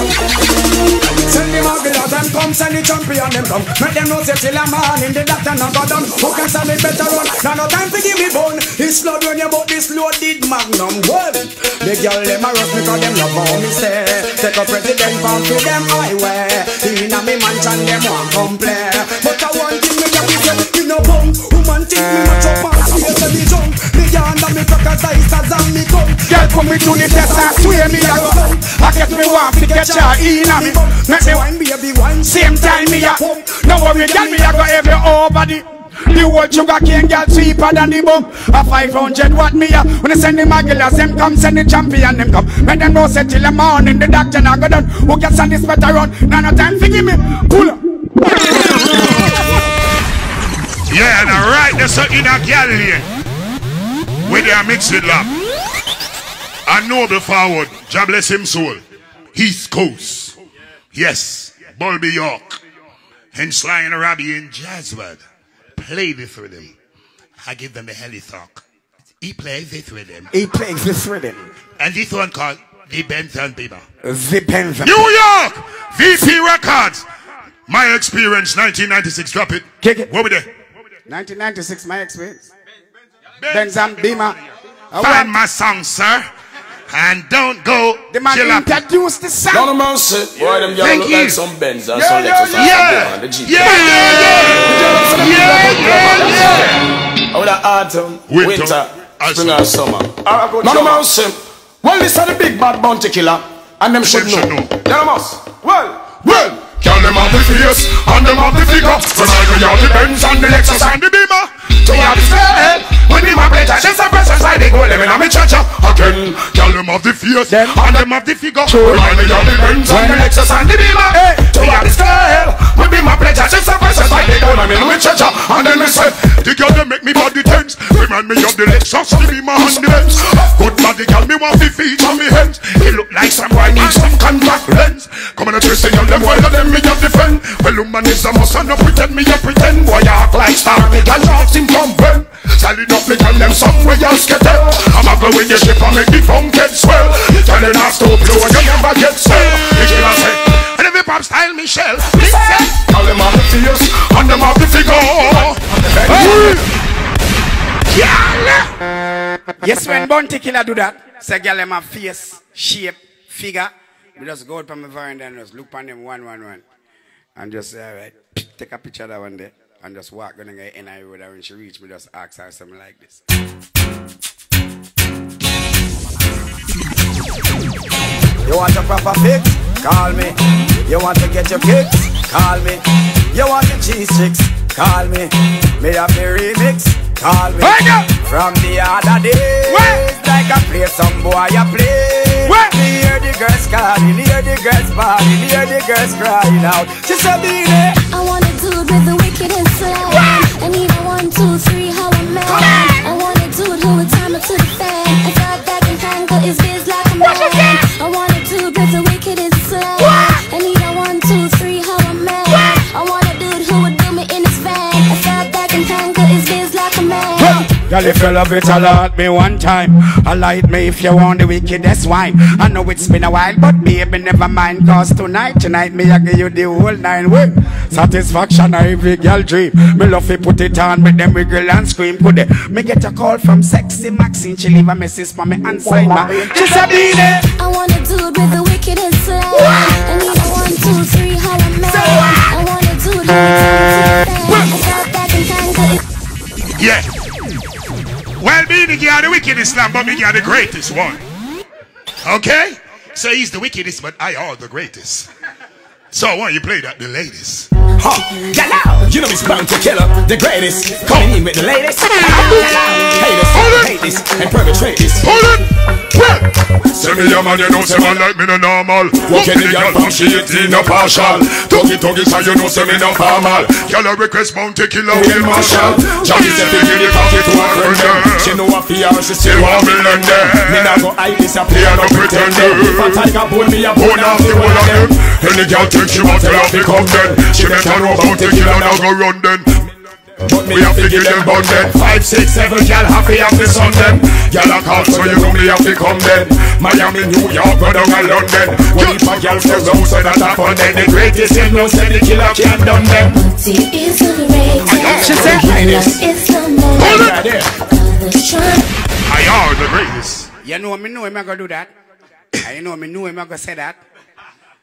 Send the muggle out and come, send the champion them down. Make them know say till a man in the doctor not got done. Who can stand it better run? Now no time to give me bone. It's load when you bought this loaded magnum. Well, the girl them a rush because them love how me say. Take a president from to them highway. Even a me mansion them won't complain. But I want thing me just say, you know bum. Woman think me not so fast, we say me jump. Me yarn and me crackers I stars and me come. Girl come me to the test and swear me a run. I get me one to get ya in a me. Say one baby one, same time me a pump. No worry, girl, me a go every whole body. The old sugar cane girl sweeper than the bum. A 500 watt me a. When they send the magulas, them come. Send the champion, them come. Make them know say till the morning, the doctor not go done. Who can send this better run? Now no time for give me. Pull up. Yeah, and alright, there's something in a girl here. When they are mixed it up. I know the forward. God bless him soul. East Coast. Yes, Bulby York and Sly and Robbie and Jazzwood play this rhythm. I give them a heli talk. He plays this rhythm. And this one called the Benson Bieber. The Benson. New York! VP Records. My Experience, 1996. Drop it. Kick it. What we there? 1996, My Experience. Benson Bieber. Find my song, sir. And don't go. The man introduced the song. Don't mouse it. Boy, them y'all look like some Benz and some Lexus. Yeah, yeah. Over autumn, winter, spring and summer. Don't mouse it. Well, this are the big bad bounty killer, and them should know. Don't mouse. Well, well. Y'all them have the face and them have the figure. When I go y'all the Benz and the Lexus and the Beamer. So y'all the fair when me my pleasure. Just a presence I dig well them in a me church again. Y'all them have the face and them have the figure. When I go y'all the Benz and the Lexus and the Beamer. So y'all the fair when me my pleasure. Just a presence I dig well them in a me church. And then me say the girl them make me body tense. Remind me of the Lexus, the Beamer and the Benz. Good body girl me want the feet on me hands. It look like some wine need some contact lens. Come on and twist y'all them while them. Me a defend. Well, humanism must not pretend. Me a pretend. Boy, you act like star. Me can shout him from Ben. Sally up me tell them somewhere else get them. I'm a go in your ship and make the phone get swell. Telling us to blow and you never get swell. The killer said, and every pop style Michelle. Big set. Call them out the fierce and them out the figure. Yes, when Bounty Killer do that, say girl them a fierce shape, figure. We just go out from the veranda and just look on them one. And just take a picture of that one day. And just walk going to get in the road. And when she reach me, just ask her something like this. You want a proper fix? Call me. You want to get your kicks? Call me. You want your cheese sticks? Call me. May I be remix? Call me. From the other day, it's like I play some boy I play. Me hear the girls calling, hear the girls bawling, hear the girls crying out. She said, Beanie, I want a dude with the wickedest slang. Yeah. I need a 1, 2, 3, how a man. I want a dude who would time it to the fan. I got back and tangle his biz like a man. I want a dude with the wickedest slang. Yeah. I need a 1, 2, 3, how a man. I want a dude who would do me in his van. I got back and tangle his biz like a man. Yeah. Girl, if you love it, I'll hurt me one time. I'll light me if you want the wickedest wine. I know it's been a while, but baby, never mind. Cause tonight, me, I give you the whole nine way. Satisfaction, I every girl dream. Me love it, put it on, make them wiggle and scream. Could it? Me get a call from Sexy Maxine. She leave a message for me and sign my. She said, Beanie, I want a dude with the wickedest slang. I need a 1, 2, 3, how I'm mad. I want a dude who I got back and tangle. Yeah. Well, Beanie Girl the wickedest slam, but me girl the greatest one. Okay? So he's the wickedest, but I are the greatest. So why don't you play that, the ladies? Huh, Galao, you know it's Bounty Killer, the greatest. Coming in with the ladies. Hate this, and perpetrate this. Hold it! Send me your man, you know, say man like me no normal. Walking the girl from she eating no partial. Talking, so you know, say me no formal. Girl, I request Bounty Killer, Will Marshall. Johnny said, they give the cocky to her friend. She know a fear, she still want me in there. Me not go hide this, I play and no pretender. If I take a bone, me a bone off the wall of them. Any girl think she want to love me come then. She make her know Bounty Killer, now go run then. But me have to give them bun then. 5, 6, 7, y'all happy have to sun them. Y'all are called so you know me have to come then. Miami, New York, go down and London. When if a girl says oh so that happen then. The greatest in no said the killer can't done them. See is the greatest. She said greatest. Hold it. I are the greatest. You know me know him I gonna do that. I know me know him I gonna say that.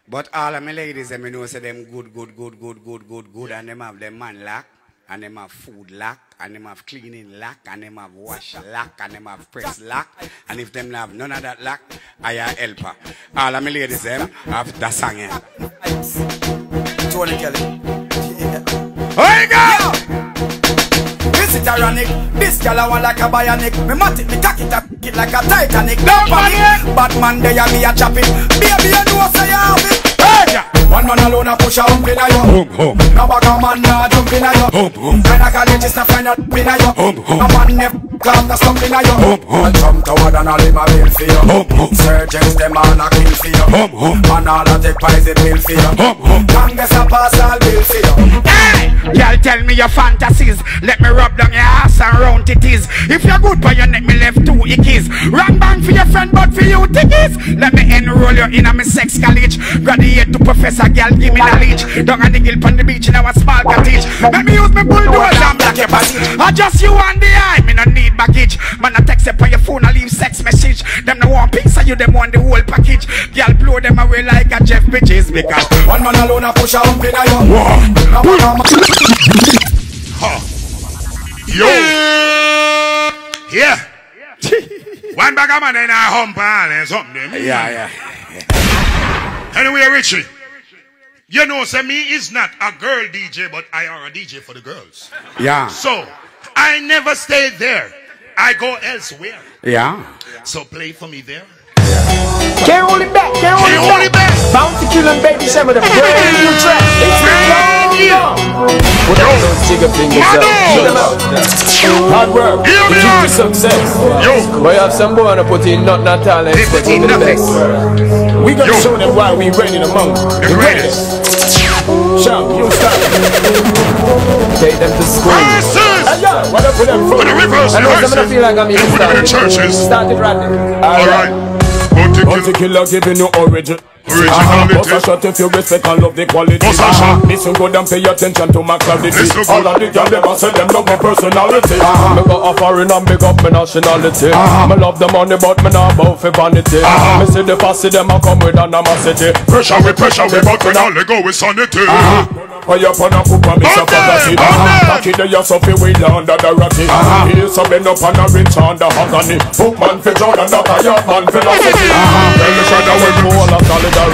But all of my ladies them me know say them good and them have them man lack. And them have food lack, and them have cleaning lack, and them have wash lack, and them have press lack. And if them have none of that lack, I am helper. All of my ladies them have that song here. Tony Kelly. Hey, girl! This is ironic. This girl I want like a bionic. Me mat it, me cock it, I pick it like a Titanic. Don't panic. Batman, they are me a chopping. Baby, you know what I have it. One man alone a push a hump in a yo. No bag a man a jump in a yo. When a college is a friend a jump in a yo. A man never clap a stump in a yo. A jump toward and a limb a bill for yo. Surgeons them all a kill for yo. Man all a take pies a bill for yo. Congress a pass all bill for yo. Hey! Y'all tell me your fantasies. Let me rub down your ass and round it is. If you're good by your neck me left 2 ickies. Wrong bang for your friend but for you ticky. place. Let me enroll you in a my sex college. Graduate to professor, girl, give me knowledge. Down at the hill on the beach in our small cottage. Let me use my bulldozer and black your body. I just you and the eye, me no need baggage. Man, I text up on your phone, I leave sex message. Them no one piece of you, them want the whole package. Girl, blow them away like a Jeff Bridges. Because one man alone a push a hump in a young one. Huh. Yo! Yeah! One bag of man in a hump and something. Yeah. Anyway, Richie, you know, say me is not a girl DJ, but I are a DJ for the girls. Yeah. So, I never stay there. I go elsewhere. Yeah. So play for me there. Can't hold it back, can't hold it back. Bounty Killer, baby, some of the brand new tracks. It's brand new. Put on those jigger fingers up. Hard work, the key to success. We have some boy on a put in nothing at all and expect in the best. We gonna show them why we reigning among the greatest. Shout, you stop. Take them to school. What up with them from the rivers? I know some of them feel like I'm in churches. Started rapping. Alright. Bounty Killer giving you original. Bust a shot if you respect and love the quality. Listen good and pay attention to my clarity. All of the girls never say them love my personality. Me got a foreign and big up my nationality. Me love the money but me not about for vanity. Me see the fussy them a come with animosity. Pressure we but we not let go with sanity. Why you put a poop on me so fantasy? Taki the yourself in way under the rocky. Heels up and up and a rich under agony. Bookman for Jordan not a young man philosophy. Tell me should I win all of solid. Tell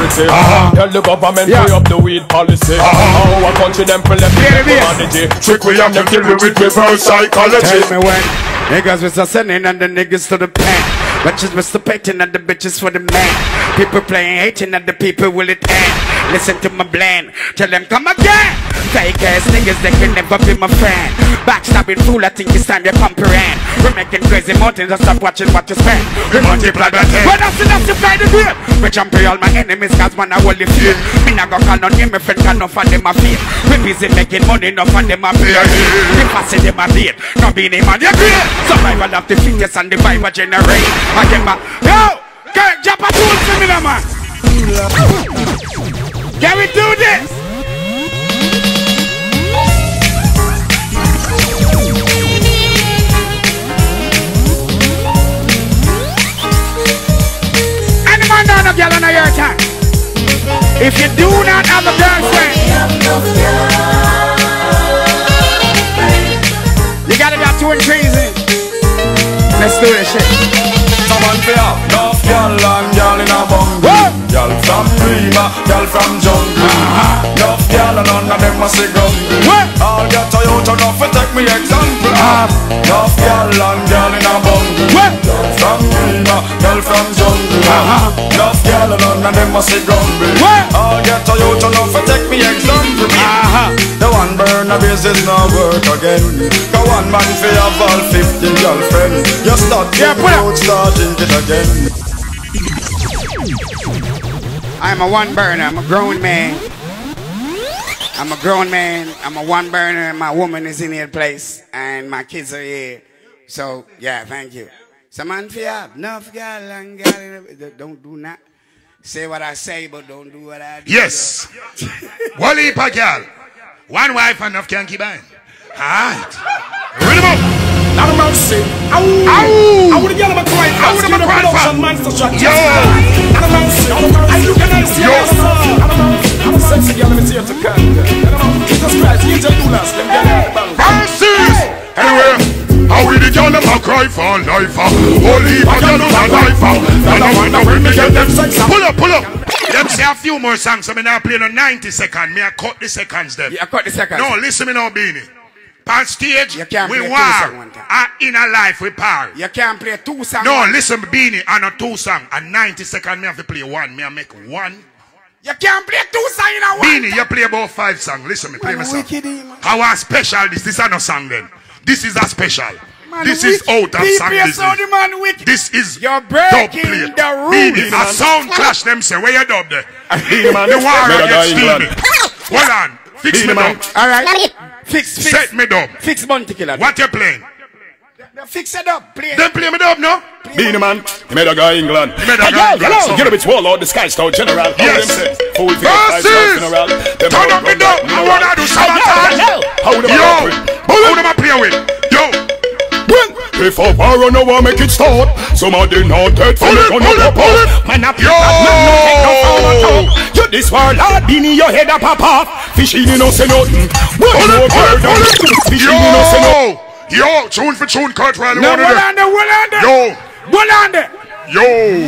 the government pay up the weed policy. Our country them for left humanity. Trick we have them kill me with reverse psychology. Tell me when niggas was ascending and the niggas to the pen. Bitches was the petting and the bitches for the man. People playing hating and the people will it end. Listen to my blend, tell them come again. Fake ass niggas they can never be my friend. Backstabbing fool, I think it's time you comprehend. We're making crazy mountains, just stop watching what you spend. We multiply by 10. When I see that you play the game, we jump all my enemies cause when I hold the field. Me not gonna call on him, my friend can not for them a feed. We busy making money, not for them a pay. We passing them a date, not being him on your grave. Survival of the fittest and the vibe I generate. I get my, yo, jump a tool for me now man. Can we do this? Girl on your time. If you do not have a girlfriend, you gotta got 2 and 3s in. Let's do this shit. Someone pay up, love girl and girl in a bungle. Girl from Prima, girl from Jungle. Love girl and none of them must say gungle. I'll get you out enough to take me example. Love girl and girl in a bungle. Girl from Prima, girl from Jungle. Girl alone and them must say grumble. I'll get to you to love and take me example. The one burn a base is not work again. Go one man for have all 15 girlfriends. You start to road, start drinking again. I'm a one burner, I'm a grown man. I'm a grown man, I'm a one burner. My woman is in her place and my kids are here. So yeah, thank you. Someone for have enough girl and girl. Don't do that. Say what I say, but don't do what I do. Yes. Wally pa girl. One wife and enough can't keep on. Alright. Read them up. Not a mercy. Ow. I would have my coin. I would have my coin. Yo. Not a mercy. I look at this. Yo. I'm a sexy girl. Let me see her to cut. Jesus Christ. You just do last. Let me get out of the anyway. How we the gyal a cry for life? Holy gyal a life. And I wonder when me get them sex. Pull up. Let me say a few more songs. So me now play on 90 seconds. Me I cut the seconds them. Yeah, I cut the seconds. No, listen me now, Beanie. Pan stage, we war. In a life, we par. You can't play 2 songs. No, listen, Beanie, I not 2 songs. And 90 seconds, me have to play 1. Me I make 1. You can't play 2 songs in a one. Beanie, you play about 5 songs. Listen me, play my song. How special this? This is not song then. This is a special. Man, this is out of sound business. This is you're breaking the rules. A sound clash them say where you dub there. The war against Beanie. Hold on, fix me dub. All right, fix. Set me dub. Fix Bounty Killer. What you playing? Fix it up, play. Then play me up now. Beenie Man, he made a guy England. He made a guy England. You know which warlord, the sky star general. Yes. How we feel like general. Turn up me down. I wanna do sabotage. How them a play? How them a play with? Yo. When? If a war on a war, make it start. Somebody not dead for the gun up apart. Man up, yo. Man no take no. You this warlord, Beenie, your head up apart. Fishing no say nothing. One more bird on it. Fishing no say nothing. Yo, tune for tune, Kurt Riley. No, Wolander. Yo, Wolander. Yo.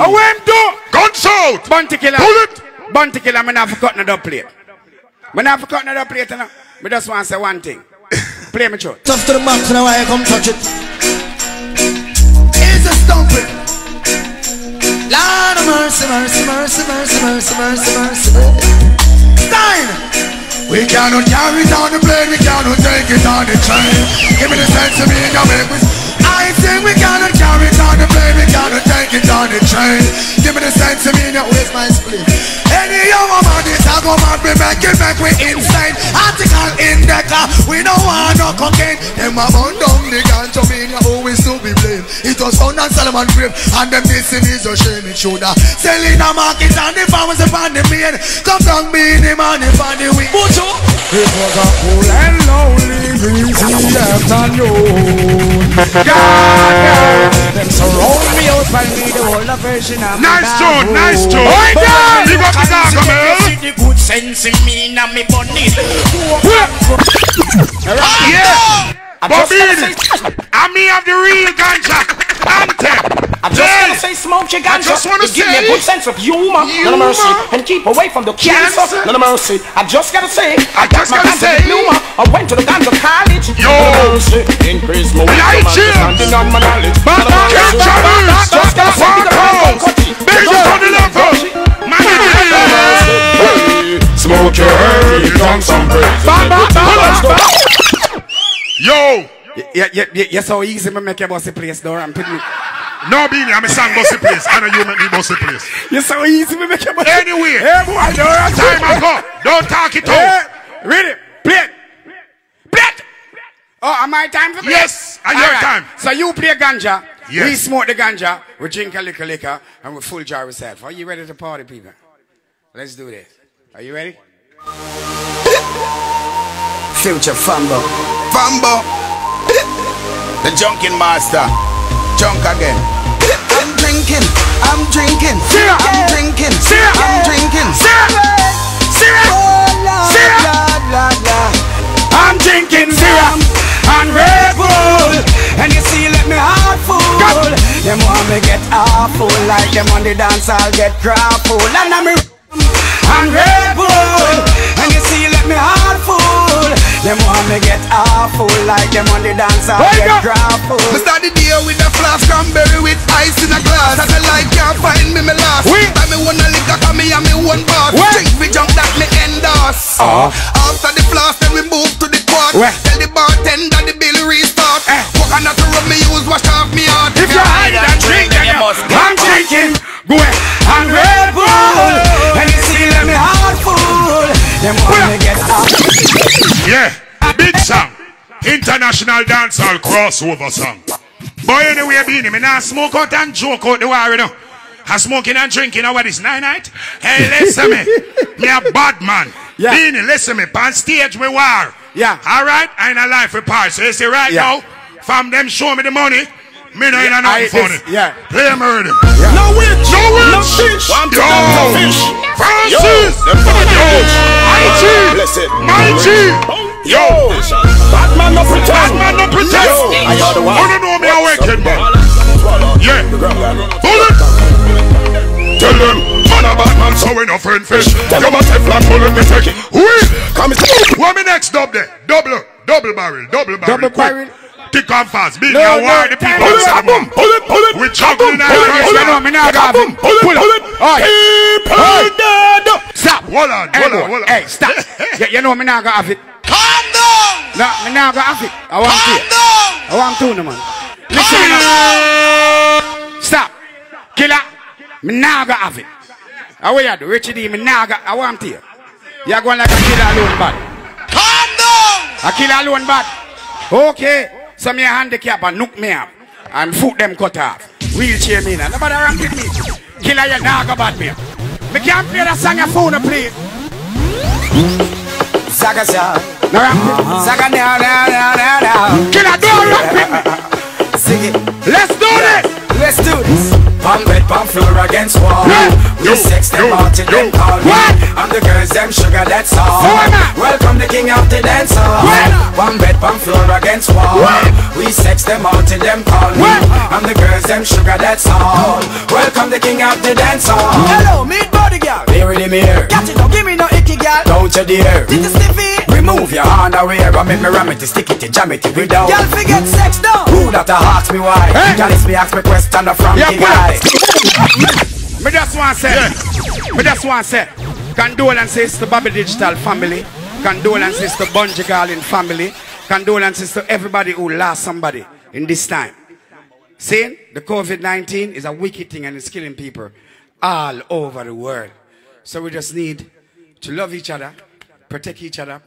I went to. Guns out. Bounty Killer. Bullet. Bounty Killer, I'm not forgotten another plate. I'm not forgotten another plate. I just want to say one thing. Play me through. Tough to the box, now I come touch it. It's a stomping. Lord of mercy, mercy, mercy, mercy, mercy, mercy, mercy. Time. We cannot carry it on the plane, we cannot take it on the train. Give me the sense of being away with. I think we cannot carry it on the plane, we cannot take it on the train. Give me the sense of being away with my split. Any young man is a go man, we make it back, we insane. Article in the car, we don't want no cocaine. Them a bound down the ganja, we always to be blamed. It was found on Solomon Grave, and them missing is a shame. It shoulda selling the market and the farmers upon the main. Come down, be the man upon the week. It was a cool and lonely breezy afternoon. God, them surround me out by me the whole of version of Nice tune. Oh God, give up the dark, man. See the good sense in me and me bunny. Yeah, Bobby, I me have the real ganja. I just want to say smoke your ganja. Give me a good sense of humor, no mercy, and keep away from the cancer, no mercy. I just gotta say, I got my ganja diploma. I went to the ganja college. Yo, increase my understanding of my knowledge. But I can't just gotta say the wrong country. Bitch, on the level. Smoke your herb, you done some crazy. Yo, you're so easy to make your bossy place door and put me. No, Beanie, I'm a song bossy place. I know you make me bossy place. You're so easy to make your bossy place. Anyway, boy, time ago. Don't talk it out. Read it. Play it. Play it. Oh, am I time for play? Yes, I your time. So you play ganja. Yes. We smoke the ganja. We drink a little liquor. And we full jar ourselves. Are you ready to party, people? Let's do this. Are you ready? Future Fambo. Fambo. The Junkin' Master. Junk again. I'm drinking, I'm drinking, I'm drinking, I'm drinking. I'm drinking syrup and Red Bull. And you see, let me heart full. Them want me get awful, like them on the dance I'll get grappled. And I'm Red Bull. And you see, let me heart full. Them want me get awful, like them on the dance I'll get grappled. We start the deal with a flask, cranberry with ice in a glass. As the light can't find me, me last. Buy me one a liquor, cause me and me one boss. Drink we jump that me endorse. After the flask, then we move to the court. Tell the bartender the bill restart. Walk on to rub me use, wash off me heart. If you hide and drink, then you must. I'm drinking, go ahead, I'm Red Bull. And you see, let me heart full. Them want me get out. Yeah, big song. International dancehall crossover song. Boy, anyway, Beanie, me nah smoke out and joke out the war, you know. I smoking and drinking, you know what is night? Hey, listen me. Me a bad man. Yeah. Beanie, listen me. Pan stage me war. Yeah. Alright? I ain't a life report. So you see right now, from them show me the money, me no ain't nothing funny. Play murder. No witch. No fish. One fish. Francis! Yo! Batman no pretend! You don't know me a wicked man! Yeah! Bullet! Tell them, man a Batman so we no friend fish! You must have flat bullet me take it! Whee! What me next dub there? Double barrel! Tick and fast, Beanie and war the people inside me. We juggling and rifle. Pull it. People dead. Stop. Hold on. Hey, stop. You know me now gonna have it. Calm down. No, me now gonna have it. I want to. I want to, man. Listen me now. Stop. Killer. Me now gonna have it. How we do? Richie D. Me now gonna. I want to. You are going like a killer alone, bad. Calm down. A killer alone, bad. Okay, so me handicap and nook me up. And foot them cut off. Wheelchair me now. Nobody wrong with me. Killer, you now go about me. Me can't play that song your phone to play. Saga song. No wrong with me. Saga now. Killer, don't wrong with me. Sing it. Let's do this. Let's do this. Palm bed, palm floor against wall. We sex them out till them call me. I'm the girls, them sugar, that's all. Welcome the king of the dancer. Palm bed, palm floor against wall. We sex them out till them call me. I'm the girls, them sugar, that's all. Welcome the king of the dancer. Hello, meet body girl. Here it me here. Got it, don't give me no icky girl. Don't you dare. Did you sniff it? Remove your underwear. I make me ram it, stick it, jam it, we down. Y'all forget sex now. Who that ask me why? Y'all is me ask me question from the guy. Me just want to say, me just want to say, condolences to Bobby Digital family, condolences to Bungie Garland family, condolences to everybody who lost somebody in this time. Seeing the COVID-19 is a wicked thing and it's killing people all over the world. So we just need to love each other, protect yourself,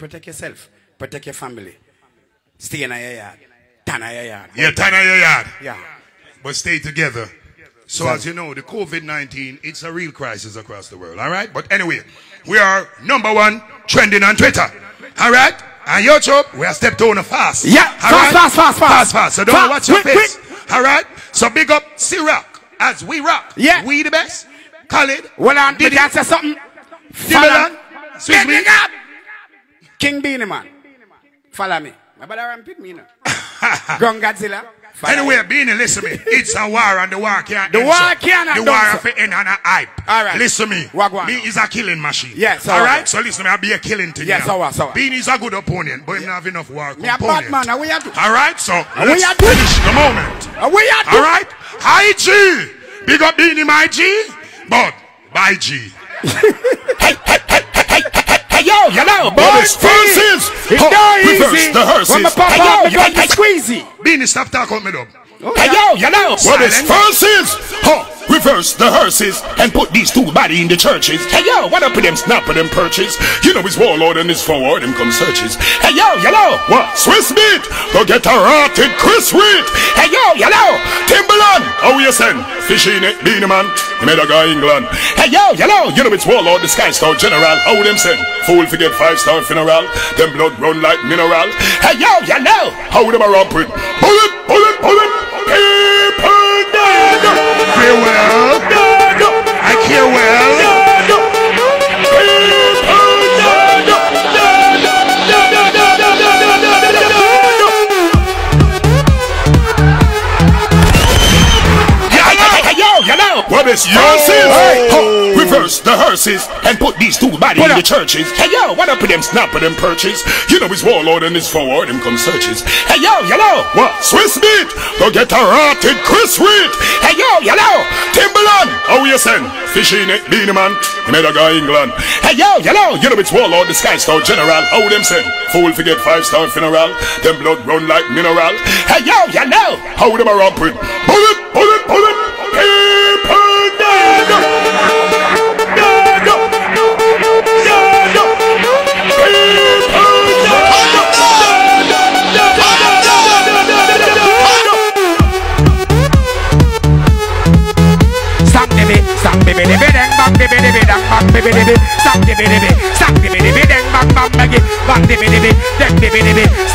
protect your family. Stay in your yard, tan in your yard. Yeah, tan in your yard. Yeah. But stay together. So as you know, the COVID-19, it's a real crisis across the world, all right? But anyway, we are #1 trending on Twitter, all right? And YouTube, we are stepped on fast. Yeah, fast. So don't watch your face, all right? So big up C-Rock, as we rock. Yeah. We the best. Khalid. Well, I did that say something. Timbaland. Switch me. King Beenie Man. Follow me. My brother rampant me now. Gun Godzilla. Anyway, Beanie, listen to me. It's a war and the war can't end. The war can't end. The war have to end on a hype. All right. Listen to me. Wagwan. Me is a killing machine. Yes. All right. So listen to me. I be a killing thing. Yes. All right. Beanie's a good opponent, but he don't have enough war component. Me a bad man. We are do. All right. So let's finish the moment. We are do. All right. Hi G. Big up Beanie, my G. But by G. Hey, yo, hello, boys. Versus. It's not easy. The hearse. When my papa out, the gun is squeezy. Beanie, stop talking me up. Hey, yo, hello. Well, it's versus. Reverse the hearses and put these two body in the churches. Hey, yo, what up with them snap of them perches? You know his warlord and his forward them come searches. Hey, yo, yellow. What? Swiss beat. Go get a rotted Chris Reed. Hey, yo, yellow. Timbaland. How you send? Fishy in it, Beanie Man. He made a guy England. Hey, yo, yellow. You know it's warlord, the sky scout general. How them send? Fool forget 5-star funeral. Them blood run like mineral. Hey, yo, yellow. How them a romp with? Bullet, bullet, bullet. People dead. Well, I care well. What is yours? Reverse the hearses and put these two bodies in the churches. Hey yo, what up with them snap of them perches? You know his warlord and his forward them come searches. Hey yo, yellow. What? Swiss beat. Go get a rotted Chris Reed. Hey yo, yellow. Timbaland. How you send? Fishy in it, Beanie Man. He made a guy England. Hey yo, yellow. You know it's warlord, the sky scout general. How them send? Fool forget 5-star funeral. Them blood run like mineral. Hey yo, yellow. How them a romp with? Bullet, bullet, bullet. People dead.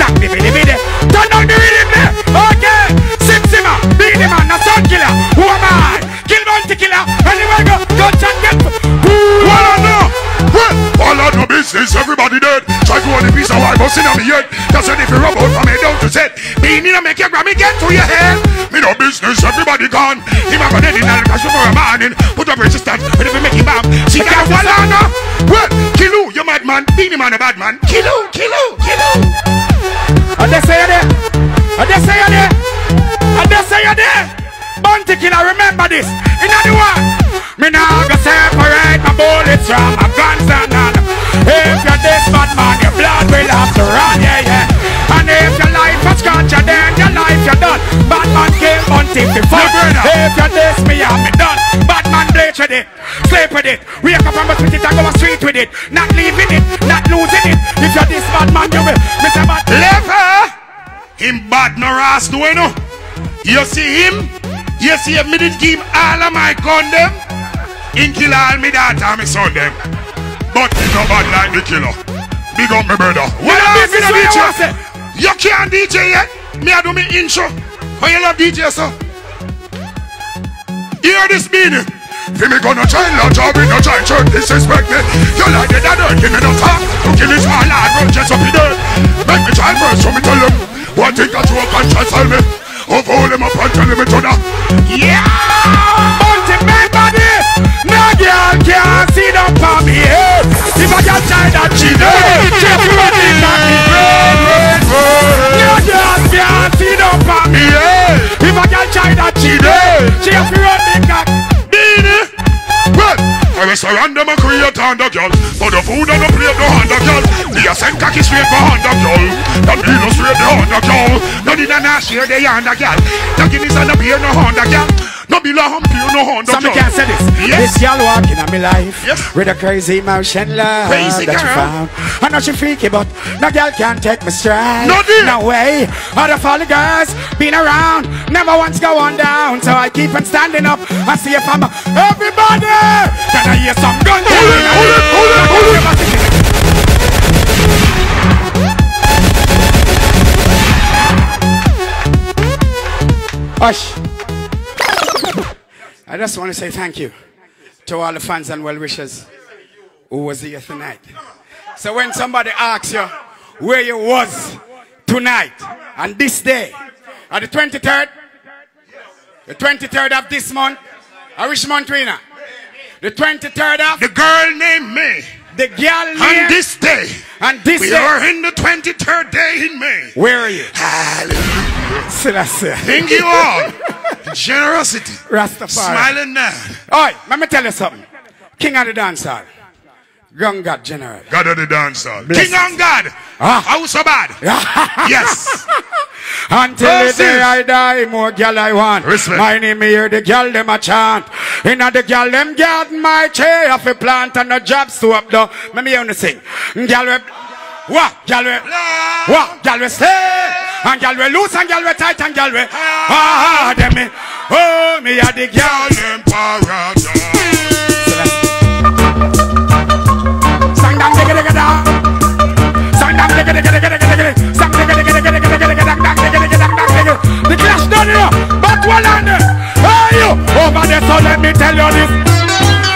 Turn on the rhythm there. Okay. Simsima, Beanie Man, a sound killer. Who am I? Kill Bounty Killer. Anywhere go, go chat get. What I know? All out no business, everybody dead. Try to hold a piece of wire, but sit on me yet. That's if you rub out from head down to set. Beanie, don't make your Grammy get to your head. Me no business, everybody gone. Him a go dead in hell, cause tomorrow morning. Put up resistance, but if you make him up, she got a wall on her. Well, kill you, you mad man. Beanie Man, a bad man. Kill you, kill you, kill you. And they say you're there. And they say you're there. And they say you're there. Bounty Killer, remember this. In other words, me now go separate my bullets from my guns and none. If you're this bad man, your blood will have to run, yeah, yeah. And if your life was gone, you're dead, your life you're done. Bad man came on TV before. If you're this, me I'm done. Bad man bleach with it, sleep with it. Wake up and spit it and go street with it. Not leaving it, not losing it. If you're this bad man, you will. Mr. Bad Lever. Him bad no ass no way no. You see him? You see him, me did give all of my gun them. Him kill all me daughter and me son them. But he no bad like the killer. Big up me brother. What up me DJ? You can't DJ yet? Me I do me intro. How you love DJ sir? Hear this meaning? Give me gonna try no job in no try church disrespect me. You like it that don't give me no talk. You kill this man I go just up in there. Make me try first so me tell them. One thing that you can transfer me. Of all them up and tell me to that. Yeah! Bounty man body. No girl can't see them for me. If I can try that she did. Check you with it that me great. No girl can't see them for me. If I can try that she did. Check you with it that. I will surround them and create under girl. For the food and the plate no under girl. They are sent khaki straight for under girl. That mean no straight the under girl. No need an ash here they under girl. The Guinness and the beer no under girl. No be la hump here no under girl. Somebody can say this. Yes. This girl walking on me life. Yes. With a crazy motion love crazy that girl. You found. I know she freaky but no girl can't take me stride. No deal. No way. All the folly girls been around. Never once go on down. So I keep on standing up. I see if I'm everybody. I hear some gun. Hush. I just want to say thank you to all the fans and well wishers who was here tonight. So when somebody asks you where you was tonight and this day, on the 23rd, the 23rd of this month, I wish Montreal. The 23rd of the girl named May. The girl named on this day. And this we day. We are in the 23rd day in May. Where are you? Hallelujah. Thank you all. Generosity. Rastafari. Smiling now. All right, let me tell you something. King of the dance hall. Gun God general. God of the dance hall. Bless King us. On God. How so bad? Yes. Until the day I die, more girl I want. Respect. My name here, the girl them a chant. In the girl them garden, my chair off a plant and the jobs to up though. Let me hear you sing. Girl we, what? Girl we, what? Girl we stay. And girl we loose and girl we tight and girl we. Ah, them me. Oh, me are the girl them paradise. Sang down, digga digga down. Sang down, digga digga digga digga digga. Sang digga digga digga digga digga. The clash done here, but well on it. Hey you, over there, so let me tell you this.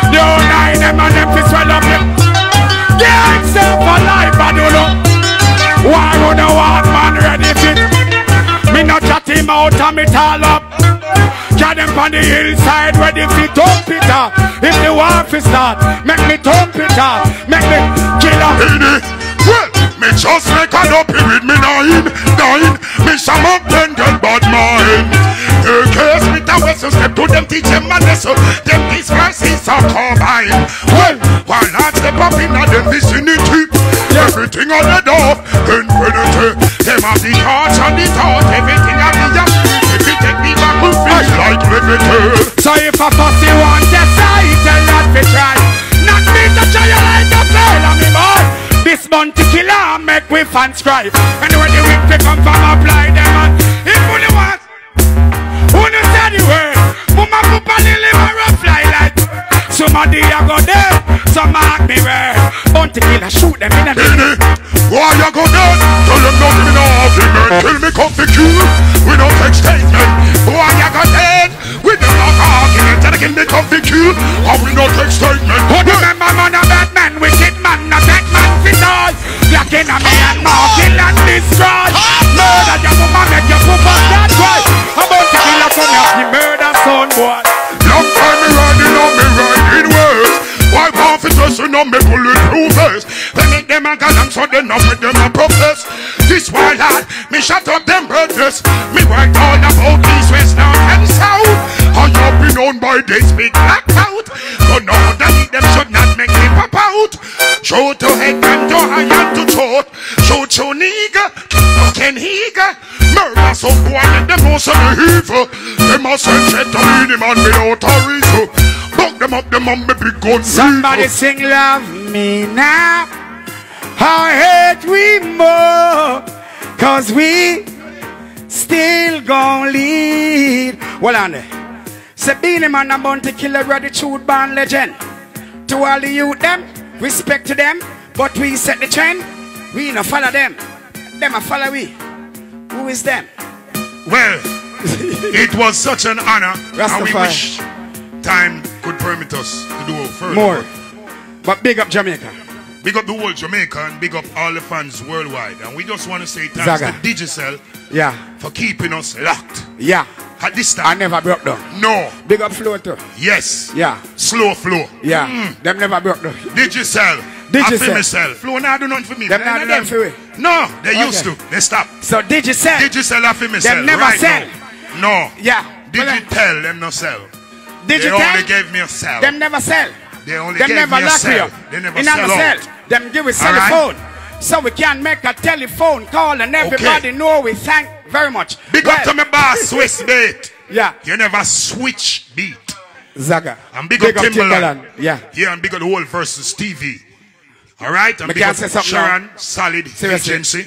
The old nine them and them fish well up here. Get yourself for life, I do know. Why would the hard man ready fit? Me not chat him out and me tall up. Chat them on the hillside ready fit. Don't Peter, if the war is start, make me don't Peter, make me kill up. Well, me just make a dopey with me nine. Me some up then get bad mind. In case me the whistle step to them teach them a lesson. Them these verses are combined. Well, while I step up in them vicinity. Everything on the door, infinity. Them have the touch and the thought, everything on the young. If you take me back, move it like liberty. So if I pass you on the side, then not be try. Not me to try you like a play on me boy. This Bounty Killer make we fans cry. And when the whip they come from apply them on. If you know what? Who knows the word? Mama poop and deliver a fly like. Somebody a go dead, some mark me where. Bounty Killer shoot them in a minute. Why you go dead? Tell them not me no argument. Kill me come to cure. We don't take statement. Why you go dead? We don't have argument. Tell them not come to cure. And we don't take statement. But remember man a bad man, wicked man, a bad man. Blacking on me and marking and destroy. Murder your woman, make your poop on that boy. About to kill a son of the murder son boy. Long time me riding words. Why can't it just you know me pull it through first. They make them a galang so they not make them a protest. This wild lad, me shut up them brothers. Me write all about east, west, north and south. I have been on by this big blackout. But now that it them should not make me pop out. Show to head and to high and to throat. Show to nigga, can higa. Murder some boy and them most of the evil. Them must send shit to me, them and me out a reason. Buck them up, them and me big gun. Somebody sing love me now. How hate we more. Cause we still gon' lead. Well on there. Say Beenie Man and Bounty Killer gratitude band legend. To all the youth them, respect to them, but we set the trend. We no follow them, them a follow we. Who is them? Well, it was such an honor, and we wish time could permit us to do further more. But big up Jamaica. Big up the whole Jamaica and big up all the fans worldwide. And we just want to say thanks Zaga. To Digicel for keeping us locked. Yeah. At this time. I never broke down. No. Big up Flow too. Yes. Yeah. Slow Flow. Yeah. Mm. Them never broke down. Digicel. Digicel. Flow now do nothing for me. Them now do nothing for me. No. They used to. They stop. So Digicel. Digicel are for myself. Them never sell. No. Yeah. Digicel them no sell. Digicel. They only gave me a sell. Them never sell. They only them never lock you up. They never sell out. Them give us telephone. Right. So we can make a telephone call and everybody know we thank very much. Big up to my boss, Swiss Beat. Yeah. You never switch beat. Zaga. And big up Timbaland. Yeah. Yeah, and big up the whole versus TV. Alright? And big up Sharon, now. Solid Seriously. Agency.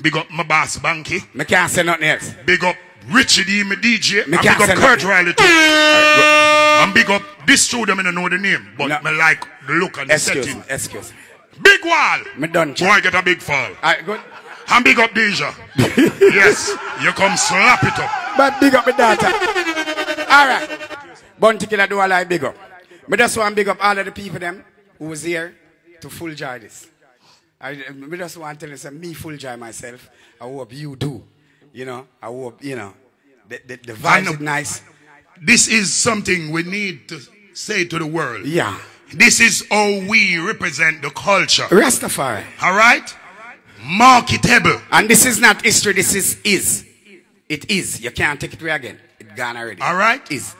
Big up my boss, Banky. I can't say nothing else. Big up Richie D, my DJ. And big up Kurt Riley too. And big up this two them I don't know the name, but no. I like the look and the setting. Excuse me. Big wall. Me done. Boy, get a big fall. Alright, good. And big up Deja. Yes, you come slap it up. But big up my daughter. Alright. Bounty Killer do a lie big up. Me just want big up all of the people them who was here to full joy this. Me just want to tell you some me full joy myself. I hope you do. You know, I hope, you know, the vibe is nice. This is something we need to say to the world. Yeah. This is how we represent the culture. Rastafari. All right? Marketable. And this is not history, this is. It is. You can't take it away again. It's gone already. All right? Is.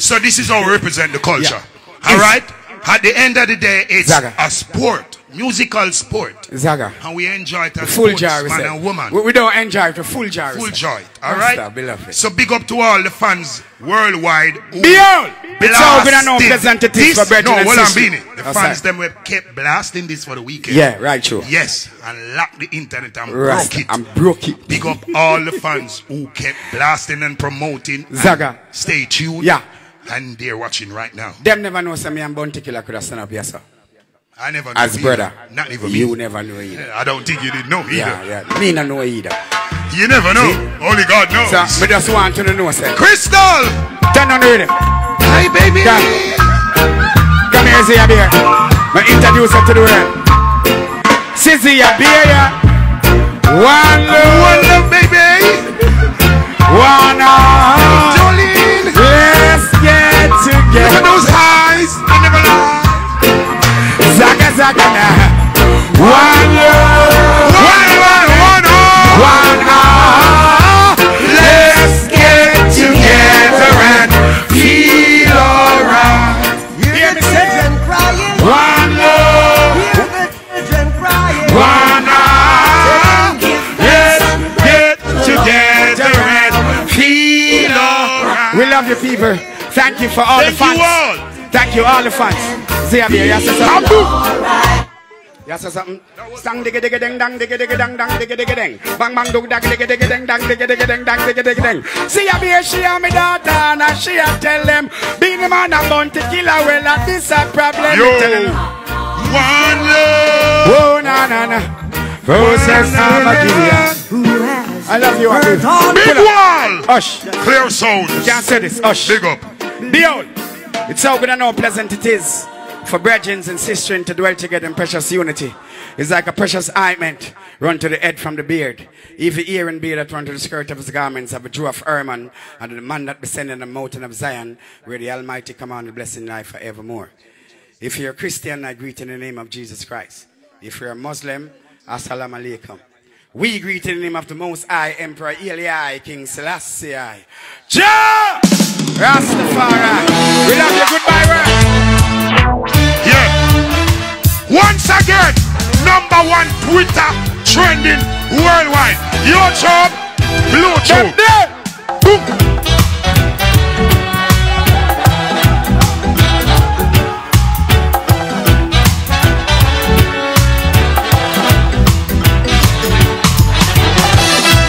So this is how we represent the culture. Yeah. All right? At the end of the day, it's Zaga. A sport. Musical sport. Zaga. And we enjoy it as full joy, man and woman. We don't enjoy it, full joy. Full joy. Alright? So big up to all the fans worldwide. Beyond! It's all been an unpresentative for Brethren and Sisters. The fans them were kept blasting this for the weekend. Yeah, right, sure. Yes. And locked the internet and broke it. And broke it. Big up all the fans who kept blasting and promoting. Zaga. And stay tuned. Yeah. And they're watching right now. Them never know some me and Bounty Killer could have stand up here, sir. I never knew. As either. Brother. Not even me. You never know either. I don't think you didn't know either. Yeah, yeah. Me not know either. You never know. See? Only God knows. So, we just want you to know, sir. Crystal! Turn on the rhythm. Hi, baby. Come here, Zia Beer. I introduce her to the world. See Zia Beer, yeah. One love, baby. One love. Jolene. Let's get together. Look at those eyes. I never lie. Zaga zaga na. One love, one heart, one heart. Let's get together and feel alright. Hear the children crying. One love, hear the children crying. One heart, let's get together and feel alright. We love you, people. Thank you for all the fans. Thank you all the fans. Zia Beer, yes, sir. Yes, sir. Sang digga digga ding dang digga digga dang dang digga digga ding. Bang bang dog dang digga digga ding dang digga digga ding dang digga digga ding. Zia Beer, she and me daughter, and she a tell them, Beenie Man and Bounty Killer, well, that this a problem. Yo, one love. Oh na na na. Process I love you, Abby. Big wall. Hush. Clear sound. Can't say this. Hush. Big up. Beyond. It's how good and how pleasant it is for brethren and sisters to dwell together in precious unity. It's like a precious ointment run to the head from the beard. Even ear and beard that run to the skirt of his garments of a Jew of Hermon and the man that descended the mountain of Zion, where the Almighty commanded blessing life forevermore. If you're a Christian, I greet in the name of Jesus Christ. If you're a Muslim, Assalamu alaikum. We greet in the name of the Most High Emperor Eli, King Selassie. Jah! Rastafari. We love you. Goodbye, world. Yeah. Once again, #1 Twitter trending worldwide. YouTube, Bluetooth. Boom.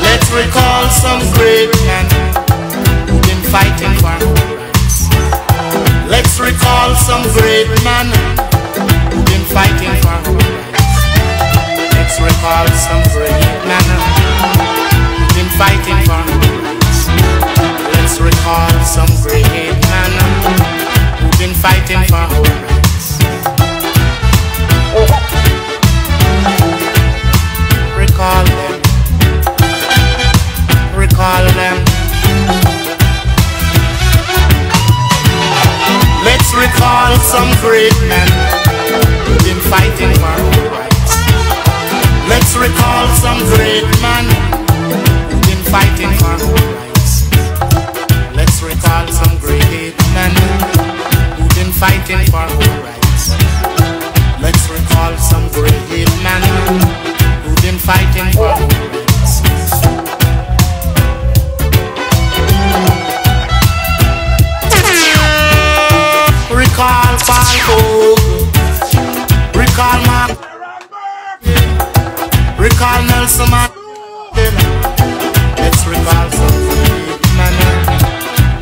Let's recall some some great man who've been fighting for our rights. Let's recall some great man who've been fighting for our rights. Let's recall some great man who've been fighting for our rights. Recall them. Recall them. Let's recall some great men who've been fighting for our rights. Let's recall some great men who've been fighting for our rights. Let's recall some great men who've been fighting for our rights. Let's recall some great men who've been fighting for our rights. Recall Paul Hogan, recall Mark, recall Nelson Mandela. Let's recall some great men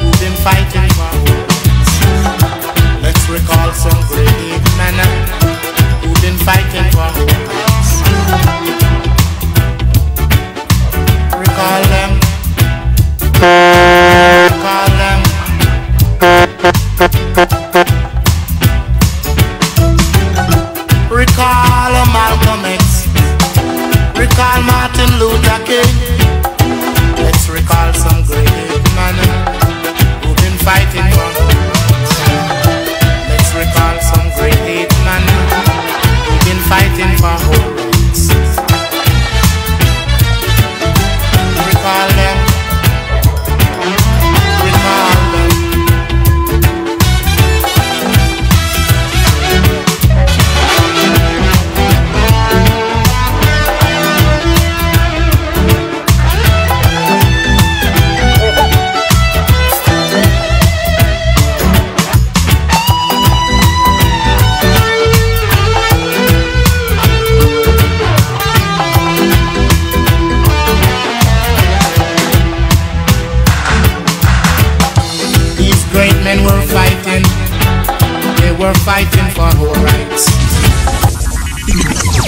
who've been fighting for our rights. Let's recall some great men who've been fighting for our rights. Recall them. Recall them. Recall Malcolm X, recall Martin Luther King. Let's recall some great men who've been fighting for our rights. Let's recall some great men who've been fighting for our rights. Recall them. We're fighting for our rights.